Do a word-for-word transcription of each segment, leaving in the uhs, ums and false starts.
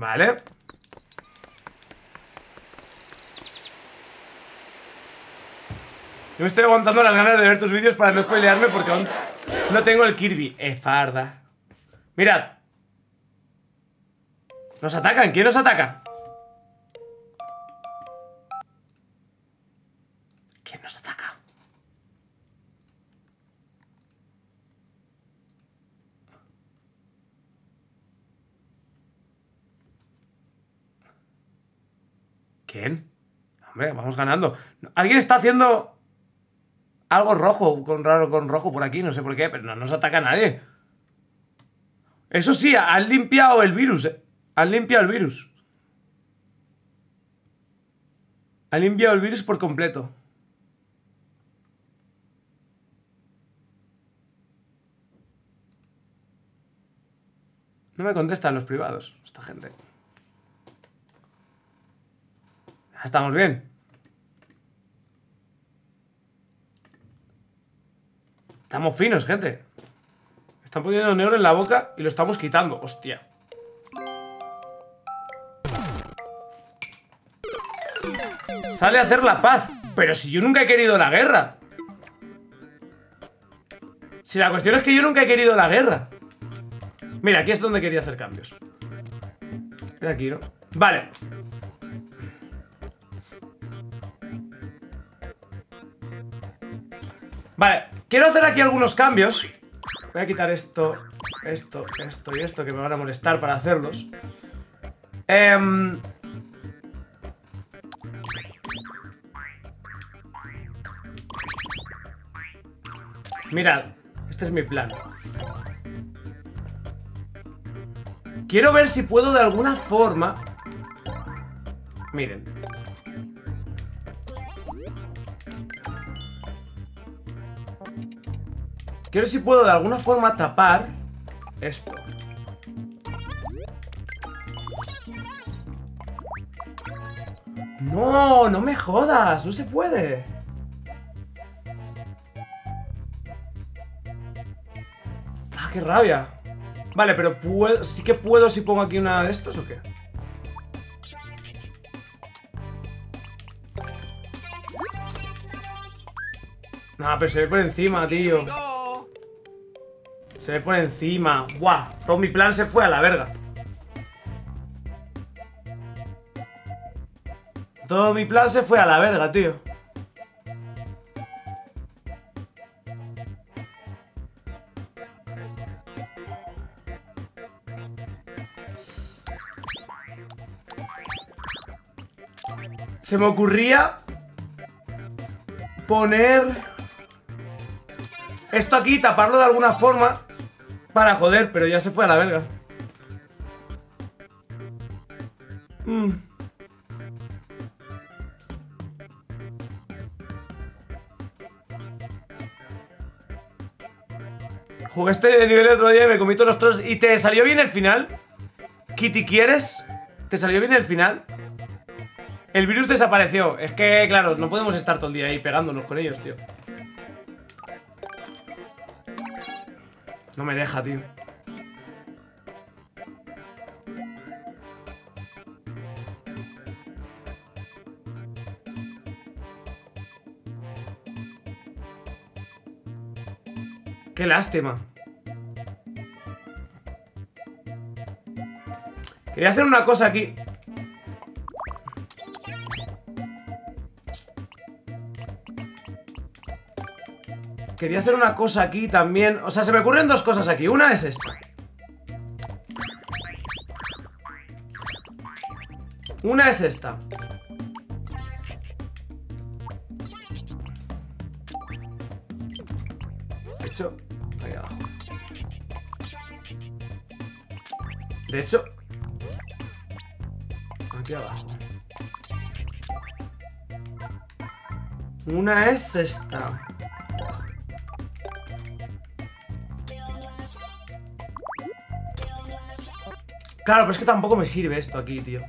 Vale. Yo me estoy aguantando las ganas de ver tus vídeos para no spoilearme porque aún no tengo el Kirby. Eh, farda. Mirad. Nos atacan. ¿Quién nos ataca? ¿Quién nos ataca? ¿Quién? Hombre, vamos ganando. Alguien está haciendo algo rojo, con raro con rojo por aquí, no sé por qué, pero no nos ataca nadie. Eso sí, han limpiado el virus, eh. Han limpiado el virus. Han limpiado el virus por completo. No me contestan los privados, esta gente. Estamos bien. Estamos finos, gente. Están poniendo un euro en la boca y lo estamos quitando. Hostia. Sale a hacer la paz. Pero si yo nunca he querido la guerra. Si la cuestión es que yo nunca he querido la guerra. Mira, aquí es donde quería hacer cambios. Era aquí, ¿no? Vale. Vale, quiero hacer aquí algunos cambios. Voy a quitar esto, esto, esto y esto que me van a molestar para hacerlos. Eh, mirad, este es mi plan. Quiero ver si puedo de alguna forma... Miren. Quiero ver si puedo de alguna forma tapar esto. No, no me jodas, no se puede. Ah, qué rabia. Vale, pero puedo, sí que puedo si pongo aquí una de estos o qué. Nah, pero se ve por encima, tío. Se ve por encima. ¡Buah! Todo mi plan se fue a la verga. Todo mi plan se fue a la verga, tío. Se me ocurría poner esto aquí, taparlo de alguna forma. Para joder, pero ya se fue a la verga. Mm. Jugué este nivel el otro día y me comí todos los trolls. ¿Y te salió bien el final? Kitty, ¿quieres? ¿Te salió bien el final? El virus desapareció. Es que, claro, no podemos estar todo el día ahí pegándonos con ellos, tío. No me deja, tío. Qué lástima. Quería hacer una cosa aquí. Quería hacer una cosa aquí también. O sea, se me ocurren dos cosas aquí. Una es esta. Una es esta. De hecho, ahí abajo. De hecho, aquí abajo. Una es esta. Claro, pero es que tampoco me sirve esto aquí, tío.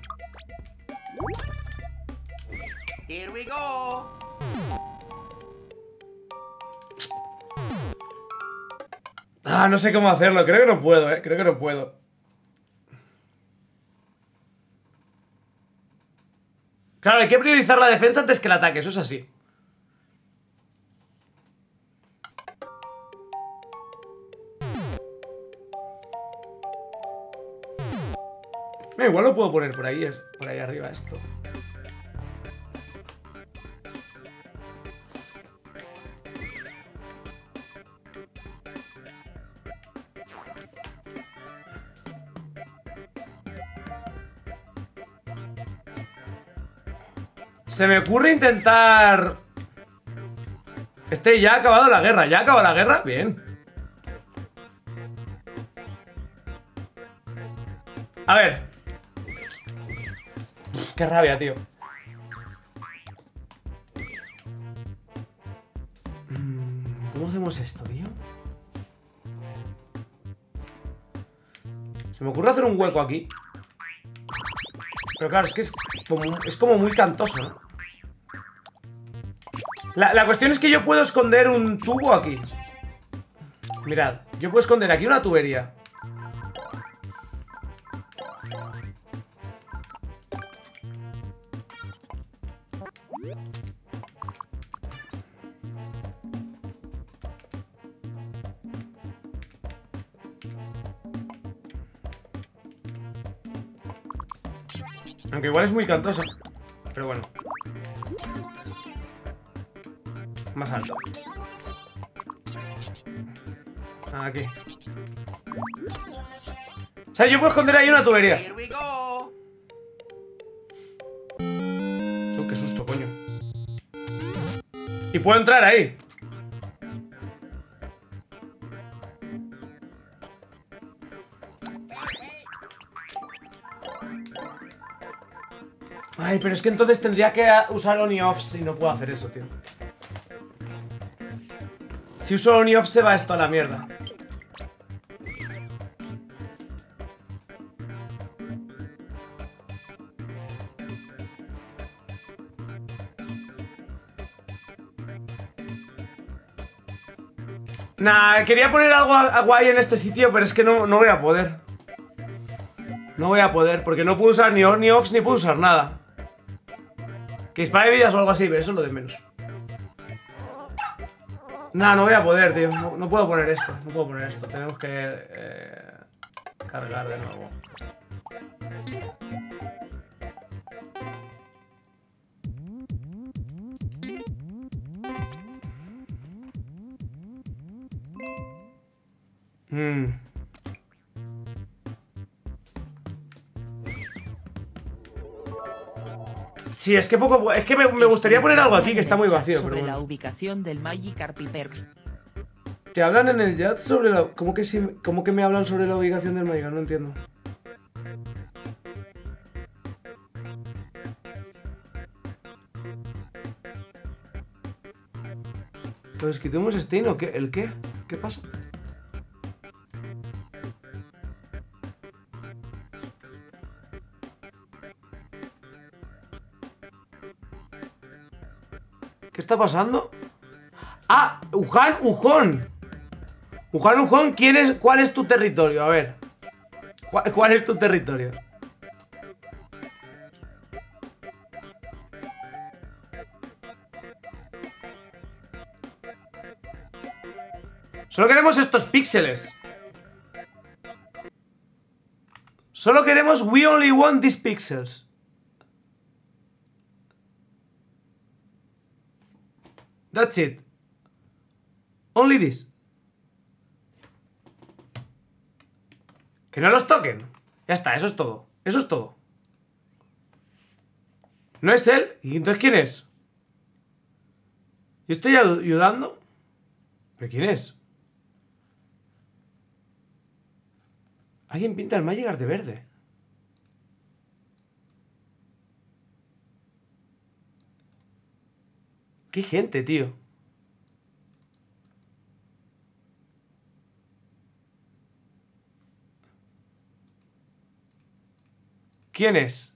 Here we go. Ah, no sé cómo hacerlo. Creo que no puedo, eh. Creo que no puedo. Claro, hay que priorizar la defensa antes que el ataque, eso es así. Eh, igual lo puedo poner por ahí, por ahí arriba esto. Se me ocurre intentar... Este ya ha acabado la guerra. ¿Ya ha acabado la guerra? Bien. A ver. Uf, qué rabia, tío. ¿Cómo hacemos esto, tío? Se me ocurre hacer un hueco aquí. Pero claro, es que es... Como, es como muy cantoso, ¿no? La, la cuestión es que yo puedo esconder un tubo aquí. Mirad, yo puedo esconder aquí una tubería. Aunque igual es muy cantosa. Pero bueno. Más alto. Aquí. O sea, yo puedo esconder ahí una tubería. Oh, qué susto, coño. Y puedo entrar ahí. Ay, pero es que entonces tendría que usar on y off si no puedo hacer eso, tío. Si uso on y off se va esto a la mierda. Nah, quería poner algo guay en este sitio, pero es que no, no voy a poder. No voy a poder, porque no puedo usar ni on ni off ni puedo usar nada. Que dispare vidas o algo así, pero eso es lo de menos. Nah, no voy a poder, tío. No, no puedo poner esto, no puedo poner esto. Tenemos que... Eh, cargar de nuevo. Mmm... Sí, es que poco, es que me, me gustaría poner algo aquí que está muy vacío. Sobre pero bueno. La ubicación del Magikarp y Perks. Te hablan en el chat sobre la, ¿cómo que si, cómo que me hablan sobre la ubicación del Magikarp? No entiendo. Pues quitemos Stein o qué, el qué, ¿qué pasa? ¿Qué está pasando? ¡Ah! ¡Uján Ujón! ¡Uján Ujón! ¿Quién es, ¿Cuál es tu territorio? A ver. ¿Cuál, cuál es tu territorio? Solo queremos estos píxeles. Solo queremos... We only want these pixels. That's it. Only this. Que no los toquen. Ya está, eso es todo. Eso es todo. ¿No es él? ¿Y entonces quién es? ¿Yo estoy ayudando? ¿Pero quién es? Alguien pinta el Magikarp de verde. ¡Qué gente, tío! ¿Quién es?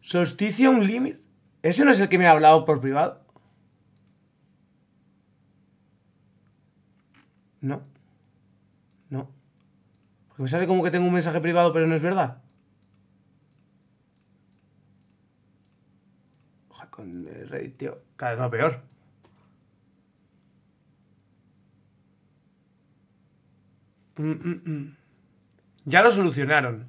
¿Solsticio Unlimit? ¿Ese no es el que me ha hablado por privado? No. No. Porque me sale como que tengo un mensaje privado, pero no es verdad. Reddit, tío. Cada vez más peor. Mm, mm, mm. Ya lo solucionaron.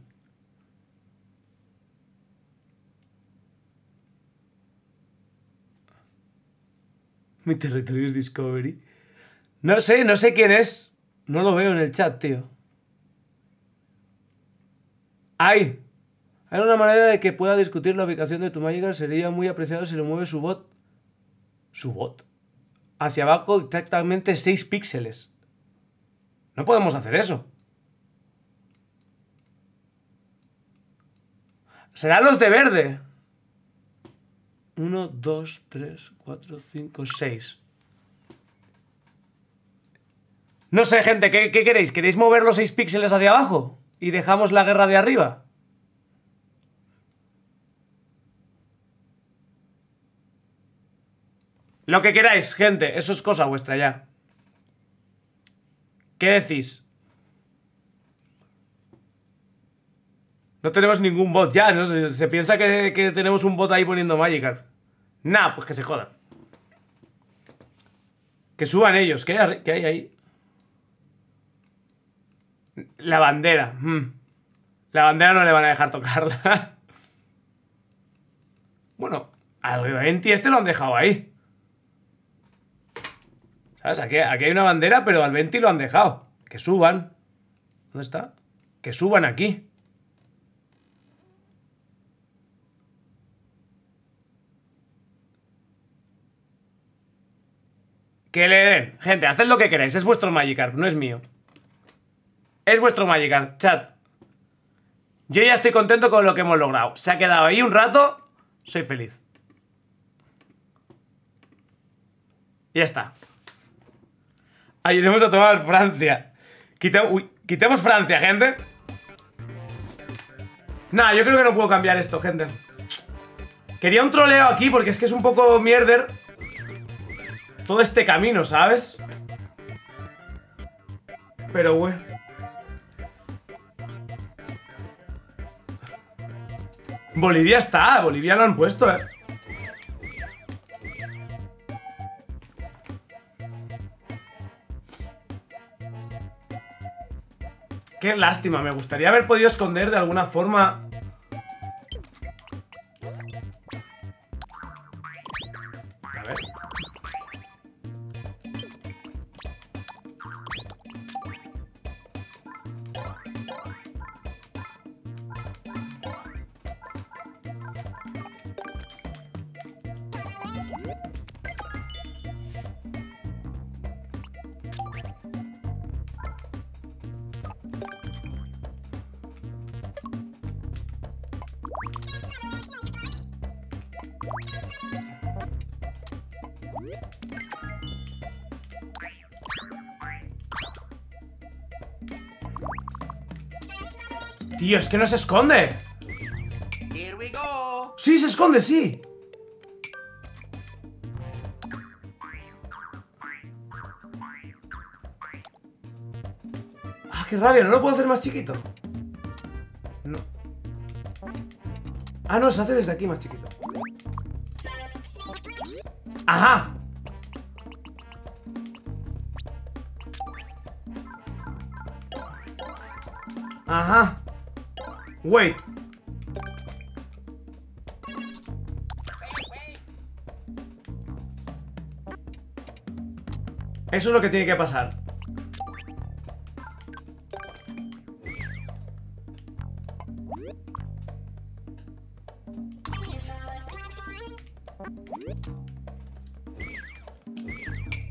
Mi territorio es Discovery. No sé, no sé quién es. No lo veo en el chat, tío. ¡Ay! Hay una manera de que pueda discutir la ubicación de tu Magikarp. Sería muy apreciado si le mueve su bot. ¿Su bot? Hacia abajo exactamente seis píxeles. No podemos hacer eso. Serán los de verde. uno, dos, tres, cuatro, cinco, seis. No sé, gente, ¿qué, qué queréis? ¿Queréis mover los seis píxeles hacia abajo? ¿Y dejamos la guerra de arriba? Lo que queráis, gente. Eso es cosa vuestra ya. ¿Qué decís? No tenemos ningún bot ya, ¿no? Se, se piensa que, que tenemos un bot ahí poniendo Magikarp. Nah, pues que se jodan. Que suban ellos. ¿Qué hay, qué hay ahí? La bandera. Hmm. La bandera no le van a dejar tocarla. Bueno, al Venti este lo han dejado ahí. ¿Sabes? Aquí, aquí hay una bandera, pero al Venti lo han dejado. Que suban. ¿Dónde está? Que suban aquí. Que le den. Gente, haced lo que queráis. Es vuestro Magikarp, no es mío. Es vuestro Magikarp, chat. Yo ya estoy contento con lo que hemos logrado. Se ha quedado ahí un rato. Soy feliz. Ya está. Ayudemos a tomar Francia. Quita, uy, quitemos Francia, gente. Nah, yo creo que no puedo cambiar esto, gente. Quería un troleo aquí porque es que es un poco mierder todo este camino, ¿sabes? Pero, güey. Bolivia está, Bolivia lo han puesto, eh. Qué lástima, me gustaría haber podido esconder de alguna forma. A ver. Tío, es que no se esconde. Here we go. Sí, se esconde, sí. Ah, qué rabia, no lo puedo hacer más chiquito. No. Ah, no, se hace desde aquí más chiquito. Ajá. Ajá. Wait. Eso es lo que tiene que pasar.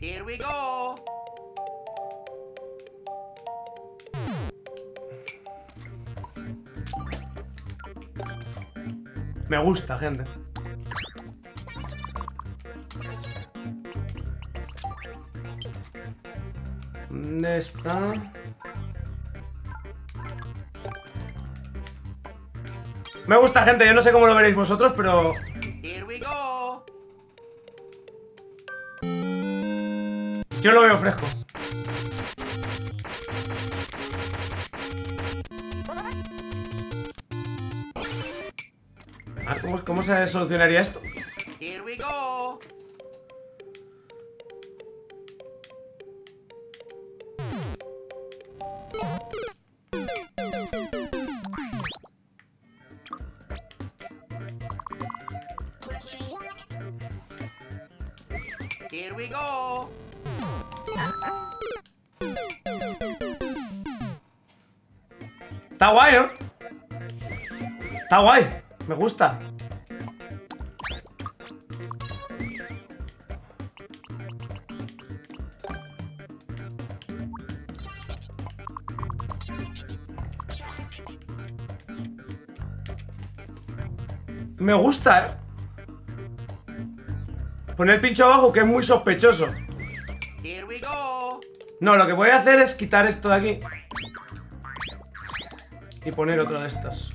Here we go. Me gusta, gente. ¿Dónde está? Me gusta, gente. Yo no sé cómo lo veréis vosotros, pero... Here we go. Yo lo veo fresco. ¿Cómo se solucionaría esto? Here we go. we go. Está guay, ¿eh? Está guay. Me gusta. Me gusta, ¿eh? Poner el pincho abajo, que es muy sospechoso. Here we go. No, lo que voy a hacer es quitar esto de aquí y poner otra de estas.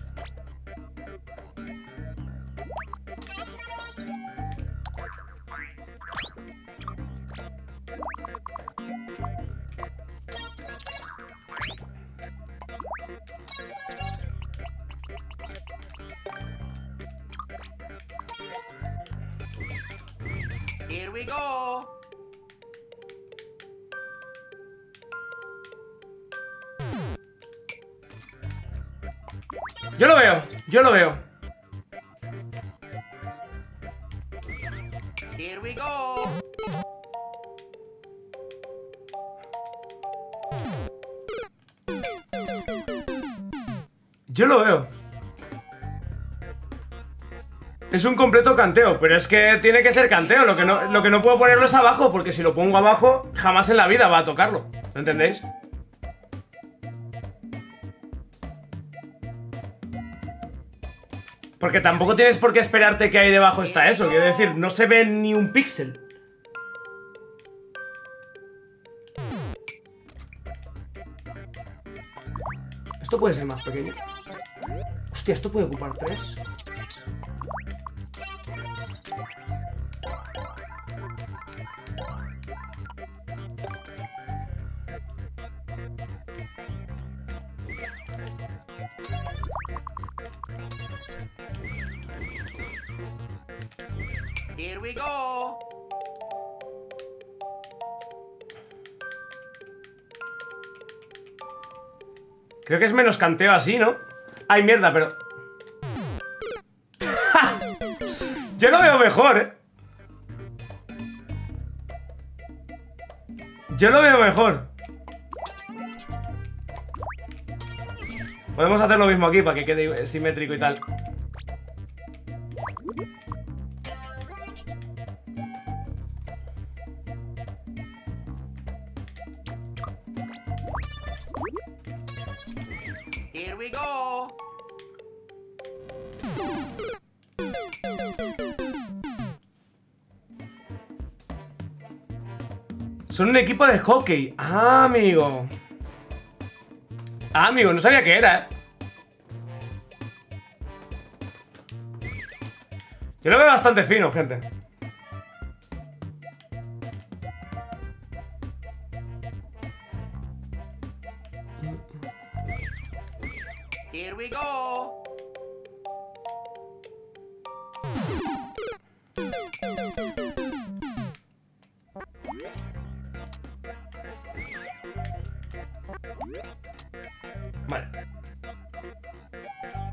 Yo lo veo, yo lo veo. Here we go. Yo lo veo. Es un completo canteo, pero es que tiene que ser canteo. Lo que no, lo que no puedo ponerlo es abajo, porque si lo pongo abajo, jamás en la vida va a tocarlo. ¿Lo entendéis? Porque tampoco tienes por qué esperarte que ahí debajo está eso. Quiero decir, no se ve ni un píxel. Esto puede ser más pequeño. Hostia, esto puede ocupar tres. Here we go. Creo que es menos canteo así, ¿no? Ay, mierda, pero... Yo lo veo mejor, ¿eh? Yo lo veo mejor. Podemos hacer lo mismo aquí para que quede simétrico y tal. Son un equipo de hockey. Ah, amigo. Ah, amigo, no sabía qué era, ¿eh? Yo lo veo bastante fino, gente. Here we go. Vale.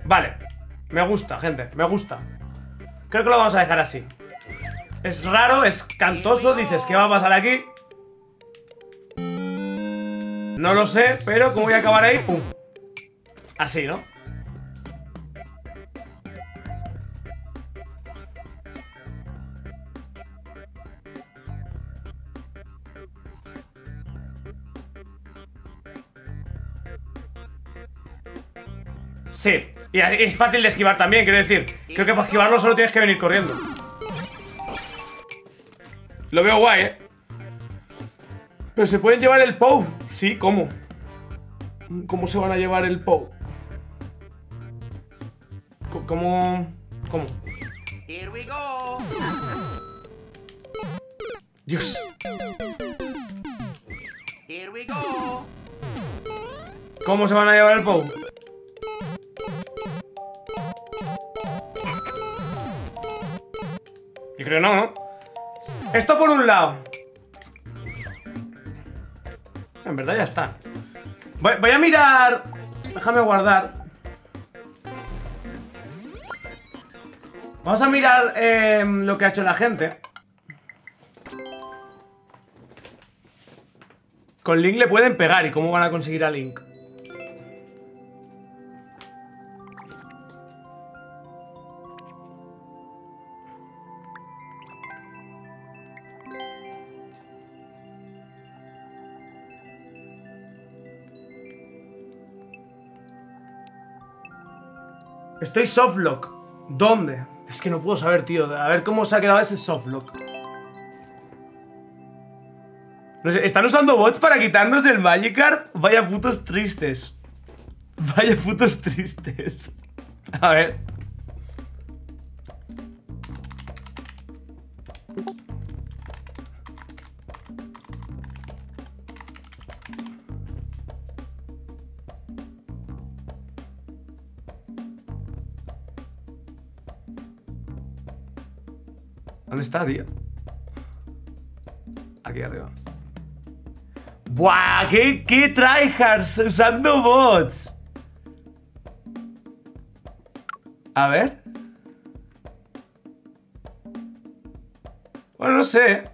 Vale. Me gusta, gente. Me gusta. Creo que lo vamos a dejar así. Es raro, es cantoso. Dices, ¿qué va a pasar aquí? No lo sé, pero como voy a acabar ahí, pum. Así, ¿no? Sí, y es fácil de esquivar también, quiero decir. Creo que para esquivarlo solo tienes que venir corriendo. Lo veo guay, ¿eh? Pero se pueden llevar el Pou. Sí, ¿cómo? ¿Cómo se van a llevar el Pou? ¿Cómo? ¿Cómo? Here we go. Dios. Here we go. ¿Cómo se van a llevar el Pou? Yo creo no, ¿no? Esto por un lado. En verdad ya está. Voy, voy a mirar... Déjame guardar. Vamos a mirar eh, lo que ha hecho la gente. Con Link le pueden pegar. ¿Y cómo van a conseguir a Link? Estoy softlock. ¿Dónde? Es que no puedo saber, tío. A ver cómo se ha quedado ese softlock. No sé, ¿están usando bots para quitarnos el Magikarp? Vaya putos tristes. Vaya putos tristes. A ver. ¿Dónde está, tío? Aquí arriba. ¡Buah! ¡Qué, qué tryhards usando bots! A ver. Bueno, no sé.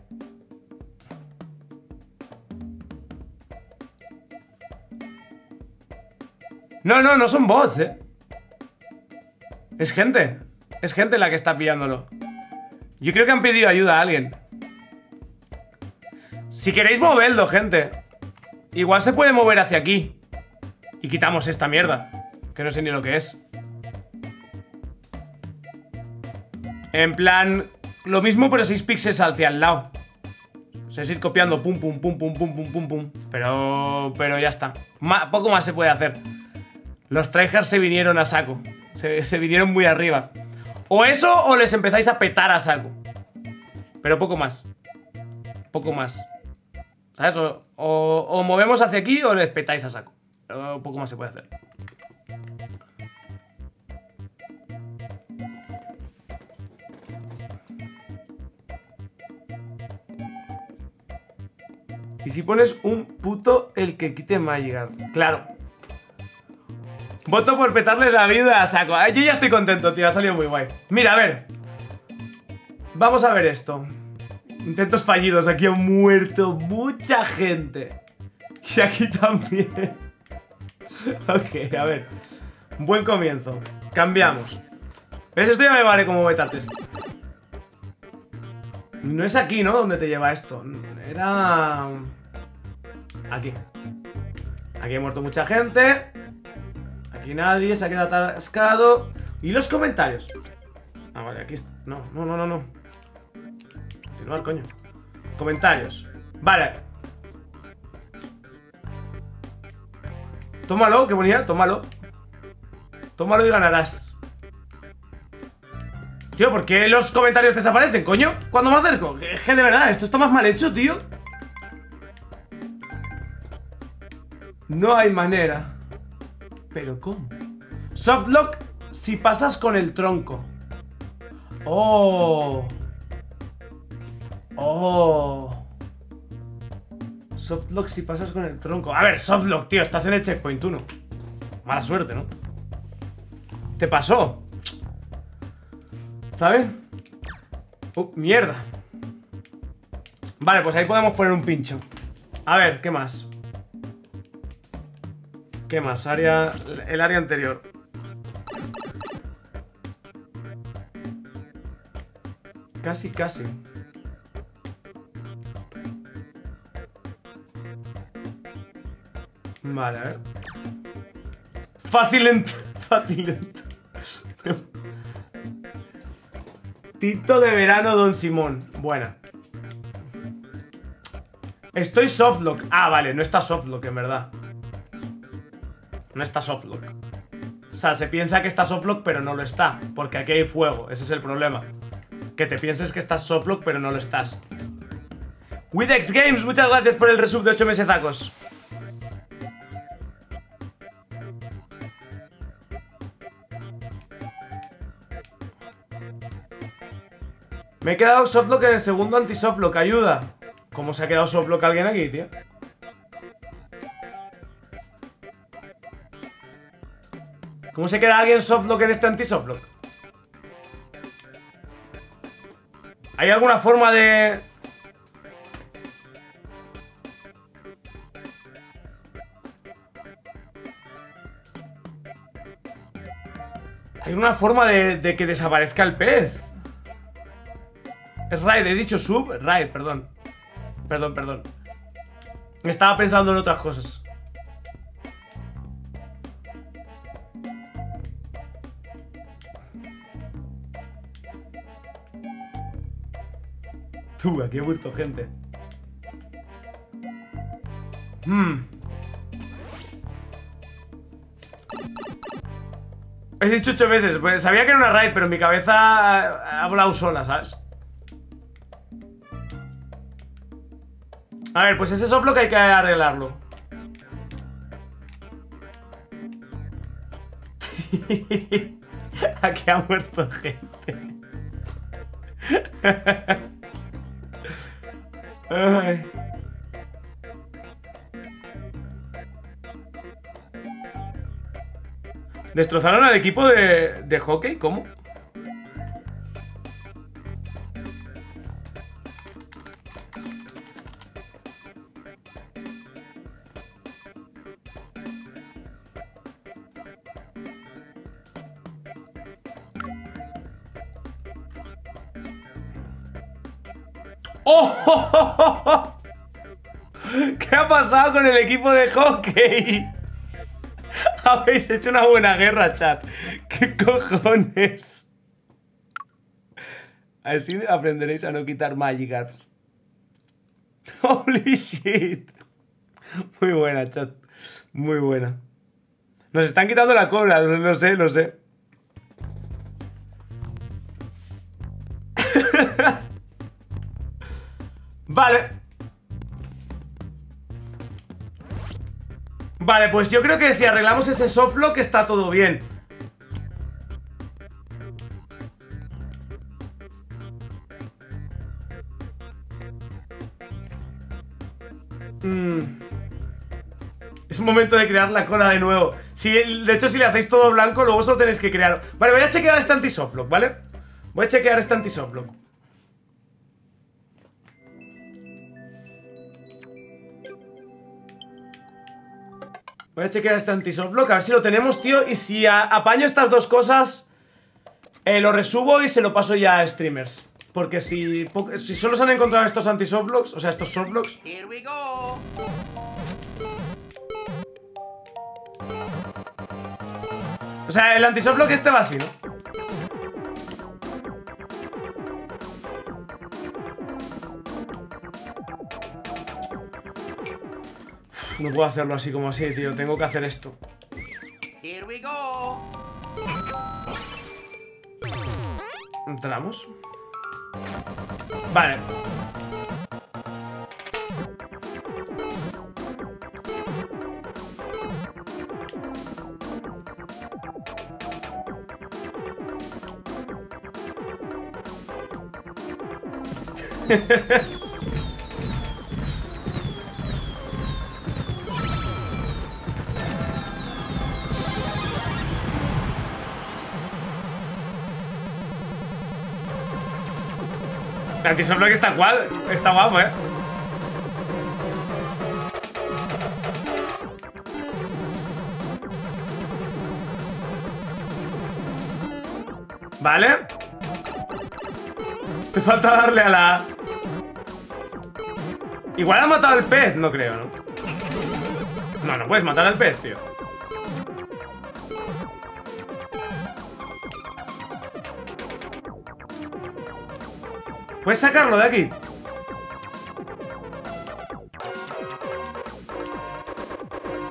No, no, no son bots, eh. Es gente. Es gente la que está pillándolo. Yo creo que han pedido ayuda a alguien. Si queréis moverlo, gente. Igual se puede mover hacia aquí. Y quitamos esta mierda, que no sé ni lo que es. En plan, lo mismo pero seis píxeles hacia el lado. O sea, es ir copiando pum, pum, pum, pum, pum, pum, pum, pum. Pero, pero ya está. Ma- poco más se puede hacer. Los tryhards se vinieron a saco. Se, se vinieron muy arriba. O eso, o les empezáis a petar a saco. Pero poco más. Poco más. ¿Sabes? O, o, o movemos hacia aquí o les petáis a saco. Pero poco más se puede hacer. Y si pones un puto el que quite Magikarp. Claro. Voto por petarles la vida a saco. Yo ya estoy contento, tío. Ha salido muy guay. Mira, a ver. Vamos a ver esto. Intentos fallidos. Aquí ha muerto mucha gente. Y aquí también. Ok, a ver. Buen comienzo. Cambiamos. ¿Ves? Esto ya me vale como beta test. No es aquí, ¿no? Donde te lleva esto. Era... Aquí. Aquí ha muerto mucha gente. Aquí nadie, se ha quedado atascado. ¿Y los comentarios? Ah, vale, aquí está. No, no, no, no, no. Continuar, coño. Comentarios. Vale. Tómalo, qué bonita, tómalo. Tómalo y ganarás. Tío, ¿por qué los comentarios desaparecen, coño? ¿Cuándo me acerco? Es que de verdad, esto está más mal hecho, tío. No hay manera. ¿Pero cómo? Softlock si pasas con el tronco. ¡Oh! ¡Oh! Softlock si pasas con el tronco. A ver, softlock, tío, estás en el checkpoint uno. Mala suerte, ¿no? ¿Te pasó? ¿Sabes? ¡Uh, mierda! Vale, pues ahí podemos poner un pincho. A ver, ¿qué más? ¿Qué más? Área... el área anterior. Casi, casi. Vale, a ver. Facilent. Facilent. Tito de verano, Don Simón. Buena. Estoy softlock. Ah, vale, no está softlock, en verdad. No está softlock. O sea, se piensa que está softlock, pero no lo está. Porque aquí hay fuego, ese es el problema. Que te pienses que estás softlock, pero no lo estás. Widex Games, muchas gracias por el resub de ocho meses, Zacos. Me he quedado softlock en el segundo anti-softlock, ayuda. ¿Cómo se ha quedado softlock alguien aquí, tío? ¿Cómo se queda alguien softlock en este anti-softlock? ¿Hay alguna forma de...? Hay una forma de, de que desaparezca el pez. Es raid, he dicho sub, raid, perdón. Perdón, perdón. Estaba pensando en otras cosas. Tú, aquí he muerto gente. Hmm. He dicho ocho meses. Pues sabía que era una raid, pero mi cabeza ha volado sola, ¿sabes? A ver, pues ese soplo que hay que arreglarlo. Aquí ha muerto gente. Ay. ¿Destrozaron al equipo de, de hockey? ¿Cómo? ¡Oh! ¿Qué ha pasado con el equipo de hockey? Habéis hecho una buena guerra, chat. ¿Qué cojones? Así aprenderéis a no quitar Magikarps. Holy shit. Muy buena, chat. Muy buena. Nos están quitando la cobra, lo, lo sé, lo sé. Vale. Vale, pues yo creo que si arreglamos ese softlock está todo bien. Mm. Es momento de crear la cola de nuevo. Si, de hecho, si le hacéis todo blanco, luego solo tenéis que crear. Vale, voy a chequear este anti-softlock, ¿vale? Voy a chequear este anti-softlock. Voy a chequear este anti-softlock, a ver si lo tenemos, tío. Y si apaño estas dos cosas, eh, lo resubo y se lo paso ya a streamers. Porque si, si solo se han encontrado estos anti-softblocks, o sea, estos softblocks. Here we go. O sea, el anti-softblock este va así, ¿no? No puedo hacerlo así como así, tío. Tengo que hacer esto. Here we go. Entramos. Vale. El anti-softblock está cual, está guapo, eh. Vale. Te falta darle a la... Igual ha matado al pez, no creo, ¿no? No, no puedes matar al pez, tío. ¿Puedes sacarlo de aquí?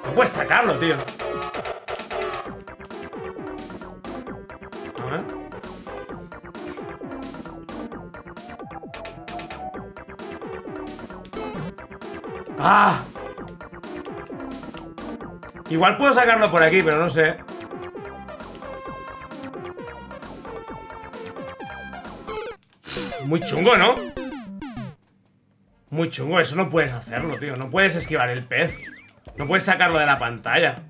No puedes sacarlo, tío. A ver. ¡Ah! Igual puedo sacarlo por aquí, pero no sé. Muy chungo, ¿no? Muy chungo, eso no puedes hacerlo, tío. No puedes esquivar el pez. No puedes sacarlo de la pantalla.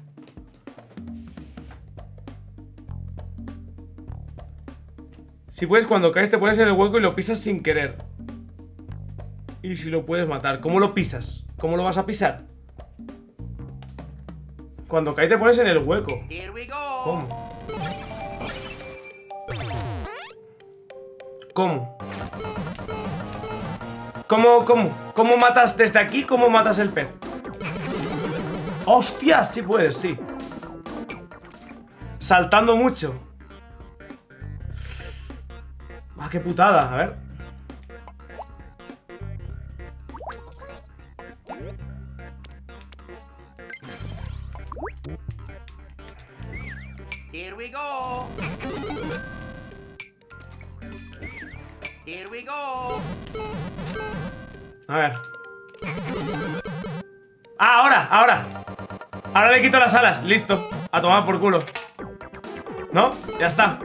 Si puedes, cuando caes te pones en el hueco y lo pisas sin querer. Y si lo puedes matar. ¿Cómo lo pisas? ¿Cómo lo vas a pisar? Cuando caes te pones en el hueco. ¿Cómo? ¿Cómo? ¿Cómo, cómo? ¿Cómo matas desde aquí? ¿Cómo matas el pez? ¡Hostia! Sí puedes, sí. Saltando mucho. ¡Ah, qué putada! A ver. Here we go. Here we go. A ver. Ah, ahora, ahora. Ahora le quito las alas, listo. A tomar por culo. ¿No? Ya está.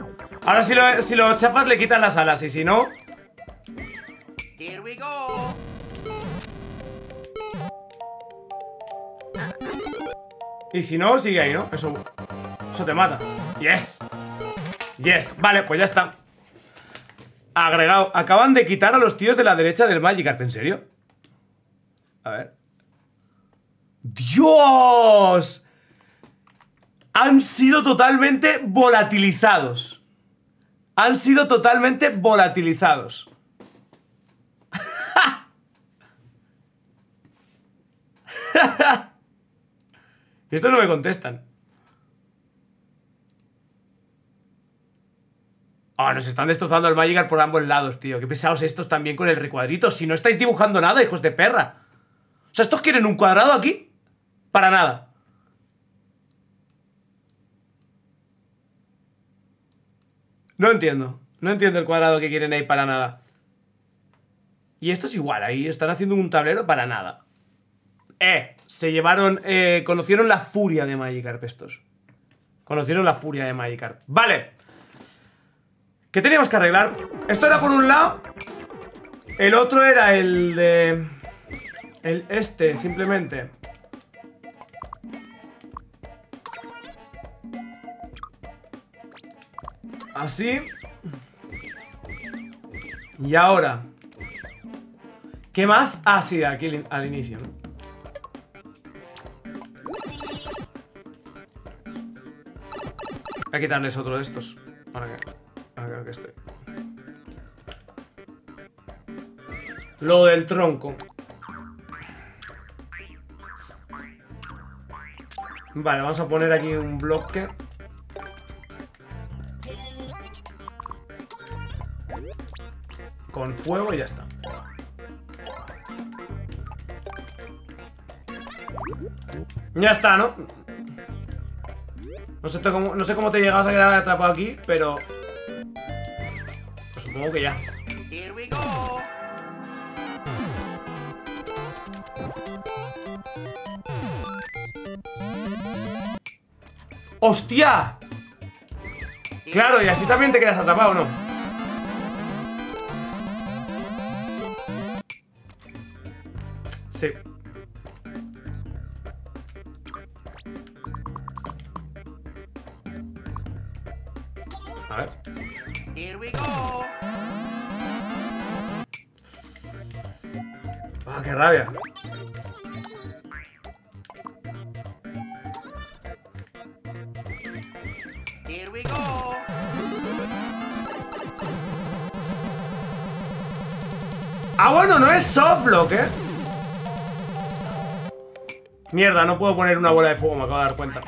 Ahora si lo, si lo chapas le quitas las alas y si no... Here we go. Y si no, sigue ahí, ¿no? Eso, eso te mata. Yes. Yes. Vale, pues ya está. Agregado. Acaban de quitar a los tíos de la derecha del Magikarp, ¿en serio? A ver. ¡Dios! Han sido totalmente volatilizados. Han sido totalmente volatilizados. Y esto no me contestan. Ah, oh, nos están destrozando al Magikarp por ambos lados, tío. Qué pesados estos también con el recuadrito. Si no estáis dibujando nada, hijos de perra. O sea, ¿estos quieren un cuadrado aquí? Para nada. No entiendo. No entiendo el cuadrado que quieren ahí para nada. Y esto es igual, ahí están haciendo un tablero para nada. Eh, se llevaron... Eh, conocieron la furia de Magikarp estos. Conocieron la furia de Magikarp. Vale. ¿Qué teníamos que arreglar? Esto era por un lado. El otro era el de... El este, simplemente. Así. Y ahora. ¿Qué más? Ah, sí, aquí al inicio, ¿no? Voy a quitarles otro de estos. Ahora que... Creo que estoy. Lo del tronco. Vale, vamos a poner aquí un bloque. Con fuego y ya está. Ya está, ¿no? No sé cómo, no sé cómo te llegas a quedar atrapado aquí, pero... Supongo que ya. Here we go. ¡Hostia! Claro, y así también te quedas atrapado, ¿no? Sí. A ver. Here we go. ¡Ah, qué rabia! Here we go. Ah, bueno, no es softlock, ¿eh? Mierda, no puedo poner una bola de fuego, me acabo de dar cuenta.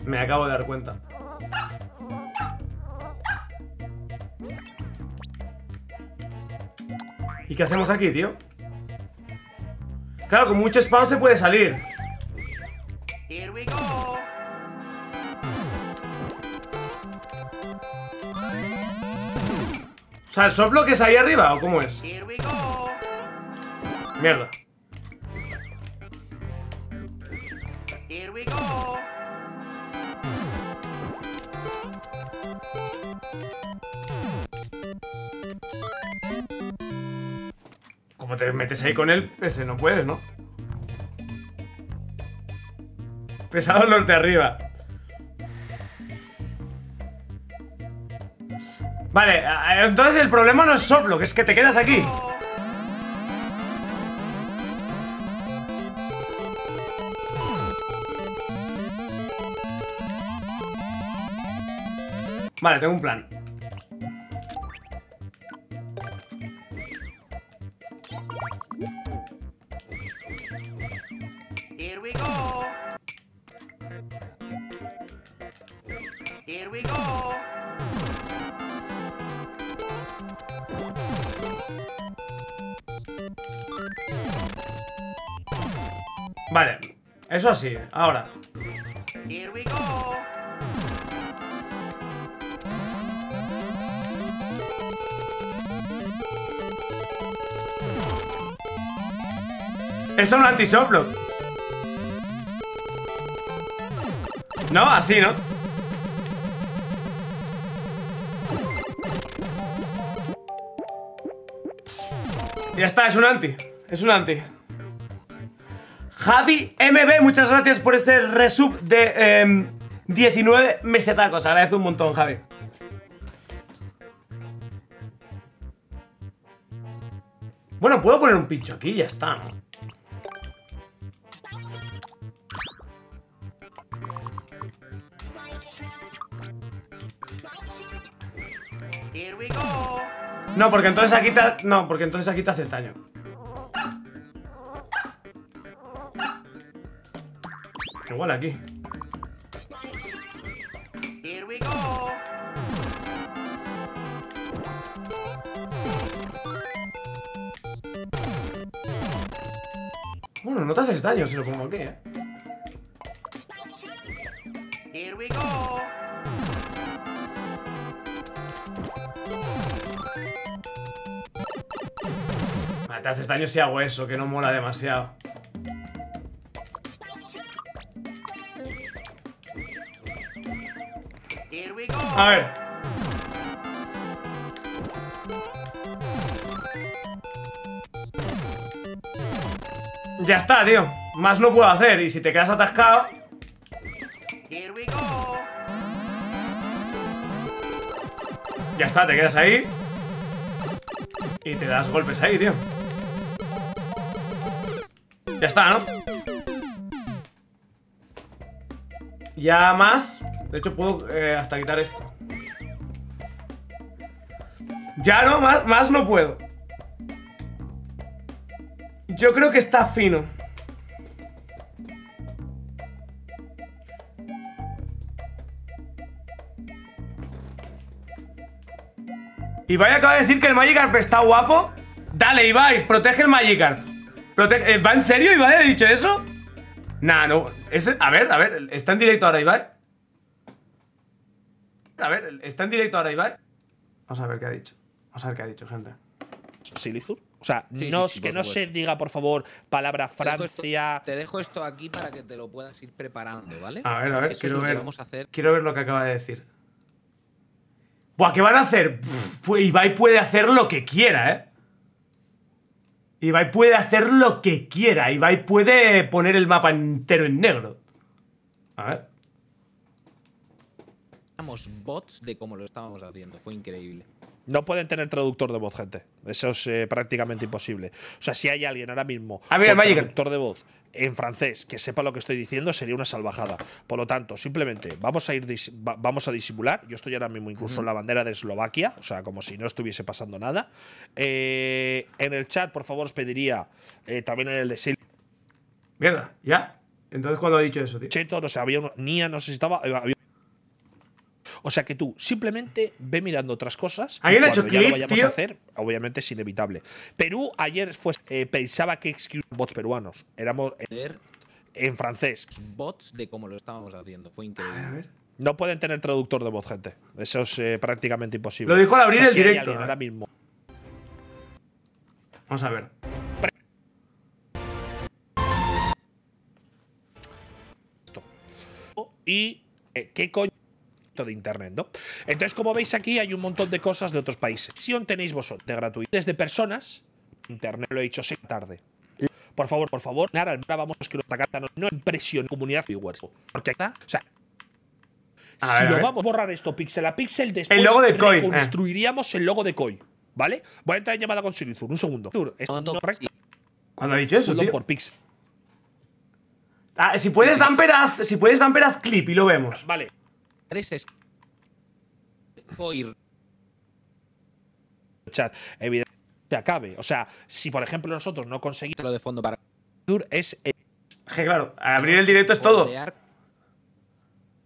Me acabo de dar cuenta. ¿Y qué hacemos aquí, tío? Claro, con mucho spam se puede salir. Here we go. O sea, ¿el softlock es ahí arriba o cómo es? Here we go. Mierda. Here we go. Como te metes ahí con él, ese no puedes, ¿no? Pesados los de arriba. Vale, entonces el problema no es softlock, es que te quedas aquí. Vale, tengo un plan. Here we go. Here we go. Vale, eso así, ahora. Here we go. Es un antisoplo. No, así, ¿no? Ya está, es un anti. Es un anti. Javi M B, muchas gracias por ese resub de eh, diecinueve mesetacos. Agradezco un montón, Javi. Bueno, puedo poner un pincho aquí y ya está, ¿no? No, porque entonces aquí te... No, porque entonces aquí te haces daño. Igual aquí. Here we go. Bueno, no te haces daño si lo pongo aquí, eh. Here we go. Ah, te haces daño si hago eso, que no mola demasiado. A ver. Ya está, tío. Más no puedo hacer. Y si te quedas atascado... Ya está, te quedas ahí. Y te das golpes ahí, tío. Ya está, ¿no? Ya más... De hecho, puedo eh, hasta quitar esto. Ya no, más, más no puedo. Yo creo que está fino. Ibai acaba de decir que el Magikarp está guapo. Dale, Ibai, protege el Magikarp. Protege... ¿Va en serio, Ibai? ¿Ha dicho eso? Nah, no. ¿Es... A ver, a ver. ¿Está en directo ahora, Ibai? A ver, ¿está en directo ahora Ibai? Vamos a ver qué ha dicho. Vamos a ver qué ha dicho, gente. ¿Silithur? O sea, sí, no, sí, sí, que no se diga, por favor, palabra Francia… Te dejo esto aquí para que te lo puedas ir preparando, ¿vale? A ver, a ver, quiero ver, vamos a hacer. Quiero ver lo que acaba de decir. Buah, ¿qué van a hacer? Pff, Ibai puede hacer lo que quiera, ¿eh? Ibai puede hacer lo que quiera. Ibai puede poner el mapa entero en negro. A ver… bots de como lo estábamos haciendo, fue increíble. No pueden tener traductor de voz, gente. Eso es eh, prácticamente imposible. O sea, si hay alguien ahora mismo a ver, con traductor de voz en francés que sepa lo que estoy diciendo, sería una salvajada. Por lo tanto, simplemente vamos a ir va vamos a disimular. Yo estoy ahora mismo incluso uh-huh. en la bandera de Eslovaquia, o sea, como si no estuviese pasando nada. Eh, en el chat, por favor, os pediría eh, también en el de Sil mierda, ¿ya? Entonces, ¿cuándo ha dicho eso, tío? Cheto, no sé, había uno, Nia, no sé si estaba… Había O sea que tú simplemente ve mirando otras cosas. Ayer ha hecho clip, ya lo vayamos tío. a hacer, obviamente es inevitable. Perú ayer fue, eh, pensaba que excuse bots peruanos. Éramos en, en francés. Bots de como lo estábamos haciendo. Fue increíble. A ver, a ver. No pueden tener traductor de voz, gente. Eso es eh, prácticamente imposible. Lo dijo al abrir o sea, el si directo. Ahora mismo. Vamos a ver. Y eh, qué coño. de internet, ¿no? Entonces, como veis aquí, hay un montón de cosas de otros países. Si tenéis vosotros de gratuitos de personas, internet lo he dicho seis tarde. Por favor, por favor, ahora vamos que nos atacan, no impresiona comunidad viewers. Porque acá, o sea, a si ver, lo a vamos a borrar esto pixel a pixel, después el logo de Koi, reconstruiríamos eh. el logo de Koi, ¿vale? Voy a entrar en llamada con Silithur, un segundo. No, ¿cuándo ha dicho eso, tío? Por pixel. Ah, si puedes, Dumper, haz, si puedes, Dumper, haz clip y lo vemos. Vale. Chat, evidentemente acabe. O sea, si por ejemplo nosotros no conseguimos lo de fondo para Silithur es el... Que claro, abrir el directo es todo.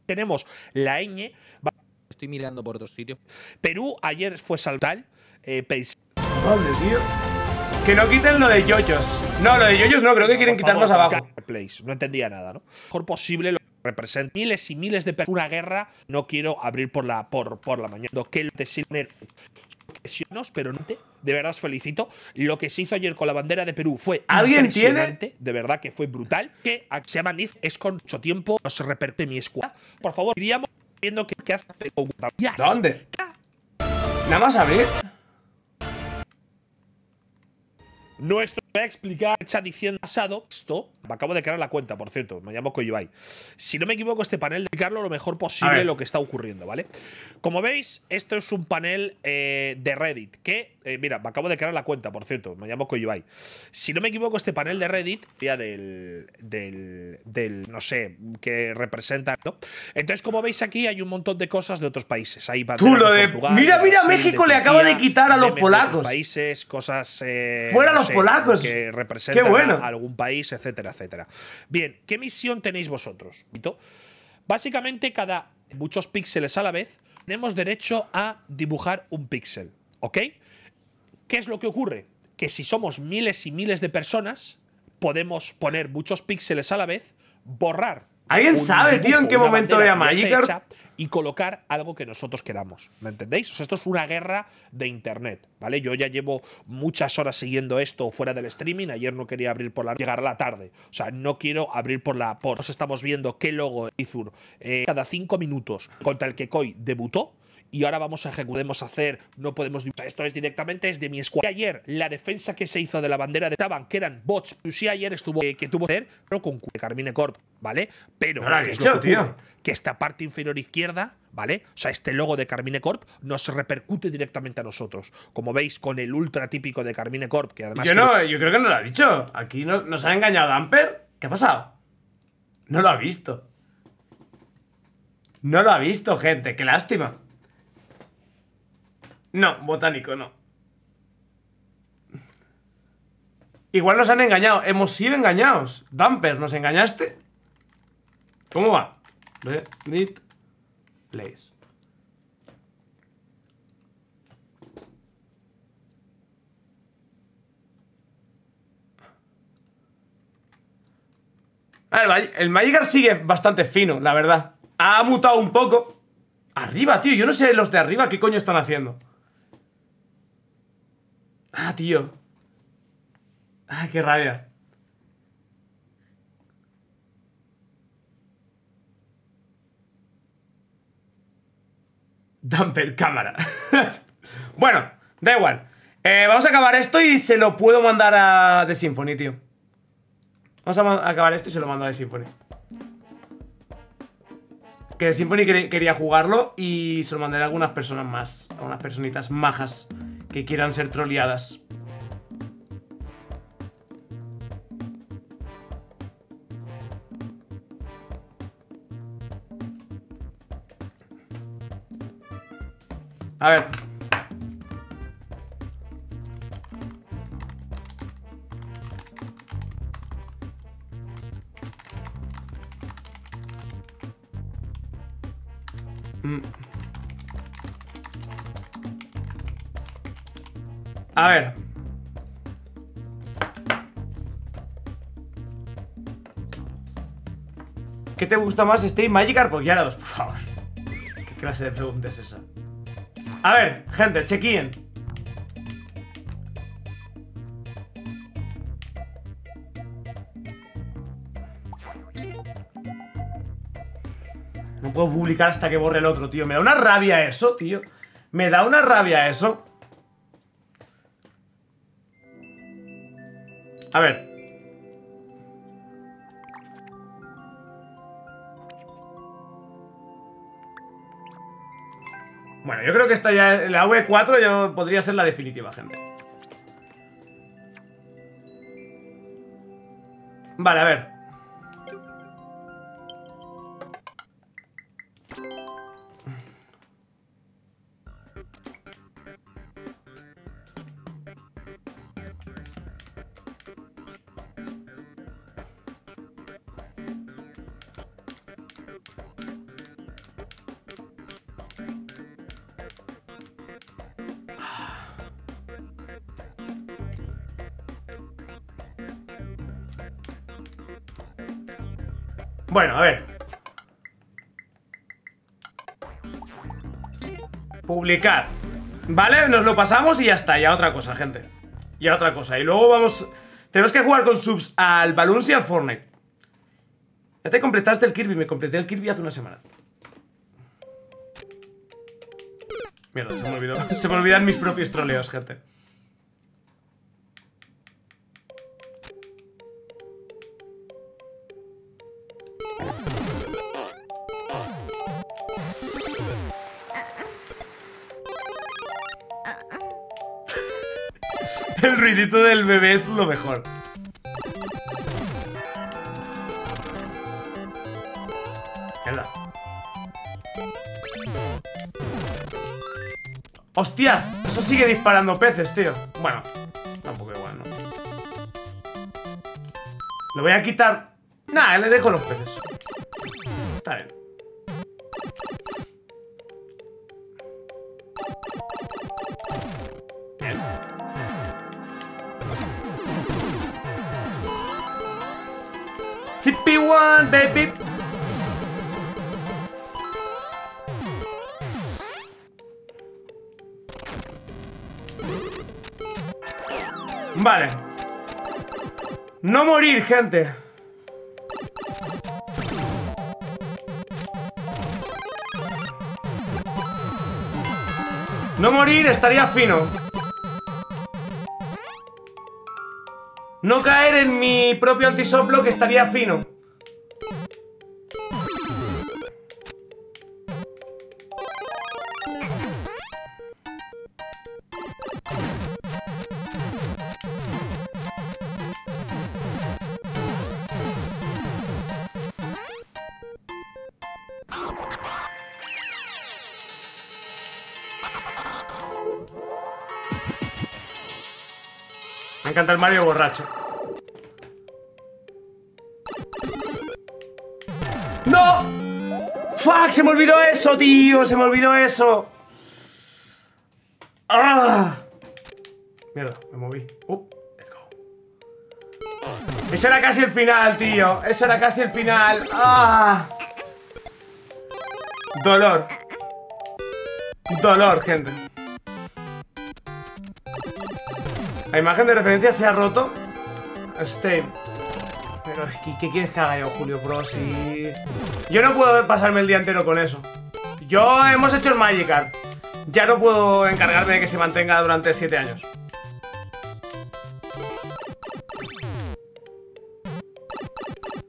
Tenemos la ñ. Estoy mirando por otros sitios. Perú ayer fue saltal. Eh, Madre, tío. Que no quiten lo de yoyos. No, lo de yoyos no, creo que quieren quitarnos abajo. No entendía nada, ¿no? Mejor posible lo que representa miles y miles de personas. Una guerra, no quiero abrir por la, por, por la mañana. Que el designer. Pero no te, de verdad os felicito. Lo que se hizo ayer con la bandera de Perú fue ¿alguien tiene? De verdad que fue brutal. Que se llama Nif, es con mucho tiempo. Nos reperte mi escuela. Por favor, iríamos viendo qué hace. ¿Dónde? ¿Qué? Nada más abrir. Nuestro voy a explicar está diciendo pasado esto. Me acabo de crear la cuenta, por cierto. Me llamo Koi. Si no me equivoco, este panel de Carlos lo mejor posible lo que está ocurriendo, ¿vale? Como veis, esto es un panel eh, de Reddit que, eh, mira, me acabo de crear la cuenta, por cierto. Me llamo Koi. Si no me equivoco, este panel de Reddit ya del, del, del, no sé, que representa, ¿no? Entonces, como veis aquí, hay un montón de cosas de otros países. Ahí va. Tú lo de, de Portugal, mira, mira, Brasil, México le acaba de quitar a los polacos. Países, cosas. Eh, Fuera los polacos. Que representan bueno. a algún país, etcétera, etcétera. Bien, ¿qué misión tenéis vosotros? Básicamente, cada muchos píxeles a la vez, tenemos derecho a dibujar un píxel, ¿ok? ¿Qué es lo que ocurre? Que si somos miles y miles de personas, podemos poner muchos píxeles a la vez, borrar… ¿Alguien sabe, tío, en qué momento vea Magikarp? Y colocar algo que nosotros queramos, ¿me entendéis? O sea, esto es una guerra de internet, ¿vale? Yo ya llevo muchas horas siguiendo esto fuera del streaming. Ayer no quería abrir por la… llegar a la tarde. O sea, no quiero abrir por la… Por. Nos estamos viendo qué logo Izur eh, cada cinco minutos contra el que Koi debutó. Y ahora vamos a ejecutemos hacer, no podemos… Esto es directamente es de mi escuadra. Ayer la defensa que se hizo de la bandera de estaban que eran bots. Sí, ayer estuvo eh, que tuvo que pero con Karmine Corp, ¿vale? Pero no ¿qué es hecho, lo que, ocurre, que esta parte inferior izquierda, ¿vale? O sea, este logo de Karmine Corp nos repercute directamente a nosotros. Como veis, con el ultra típico de Karmine Corp, que además… Yo, que no, yo creo que no lo ha dicho. Aquí no, nos ha engañado Dumper. ¿Qué ha pasado? No lo ha visto. No lo ha visto, gente. Qué lástima. No, botánico, no. Igual nos han engañado. Hemos sido engañados. Dumper, ¿nos engañaste? ¿Cómo va? Reddit Place. A ver, el Magikarp sigue bastante fino, la verdad. Ha mutado un poco. Arriba, tío. Yo no sé los de arriba qué coño están haciendo. Ah, tío. Ah, qué rabia. Dumper, cámara. Bueno, da igual. Eh, vamos a acabar esto y se lo puedo mandar a TheSymphony, tío. Vamos a acabar esto y se lo mando a TheSymphony. Que TheSymphony quer quería jugarlo y se lo mandaré a algunas personas más. A unas personitas majas que quieran ser troleadas. A ver. Mm. A ver. ¿Qué te gusta más, Steve, Magikarp o Gyarados? Por favor. ¿Qué clase de pregunta es esa? A ver, gente, chequeen. No puedo publicar hasta que borre el otro, tío. Me da una rabia eso, tío. Me da una rabia eso. A ver. Bueno, yo creo que esta ya, la V cuatro ya podría ser la definitiva, gente. Vale, a ver. Bueno, a ver. Publicar. Vale, nos lo pasamos y ya está. Ya otra cosa, gente. Ya otra cosa. Y luego vamos... Tenemos que jugar con subs al Balloons y al Fortnite. Ya te completaste el Kirby. Me completé el Kirby hace una semana. Mierda, se me olvidó. Se me olvidan mis propios troleos, gente. El ruidito del bebé es lo mejor. Mierda. ¡Hostias! Eso sigue disparando peces, tío. Bueno, tampoco igual, ¿no? Lo voy a quitar. Nah, le dejo los peces. Está bien. C P uno, baby. Vale. No morir, gente. No morir estaría fino. No caer en mi propio antisoplo, que estaría fino. Me encanta el Mario borracho. ¡No! ¡Fuck! ¡Se me olvidó eso, tío! ¡Se me olvidó eso! ¡Ah! Mierda, me moví. Uh, let's go. Eso era casi el final, tío. Eso era casi el final. ¡Ah! Dolor. Dolor, gente. La imagen de referencia se ha roto. Este... Pero es que, ¿qué quieres que haga yo, Julio Bros? Y... Yo no puedo pasarme el día entero con eso. Yo hemos hecho el Magikarp. Ya no puedo encargarme de que se mantenga durante siete años.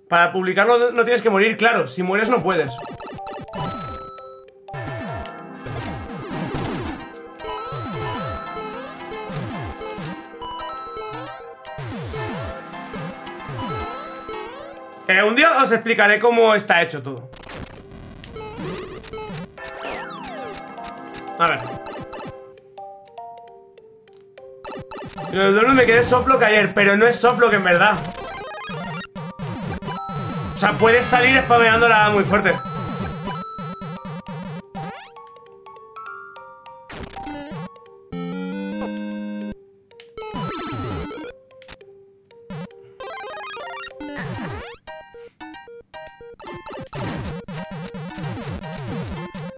Para publicarlo no, no tienes que morir, claro. Si mueres no puedes. Eh, un día os explicaré cómo está hecho todo. A ver. Lo del dolor me quedé soplo que ayer, pero no es soplo que en verdad. O sea, puedes salir spameándola muy fuerte.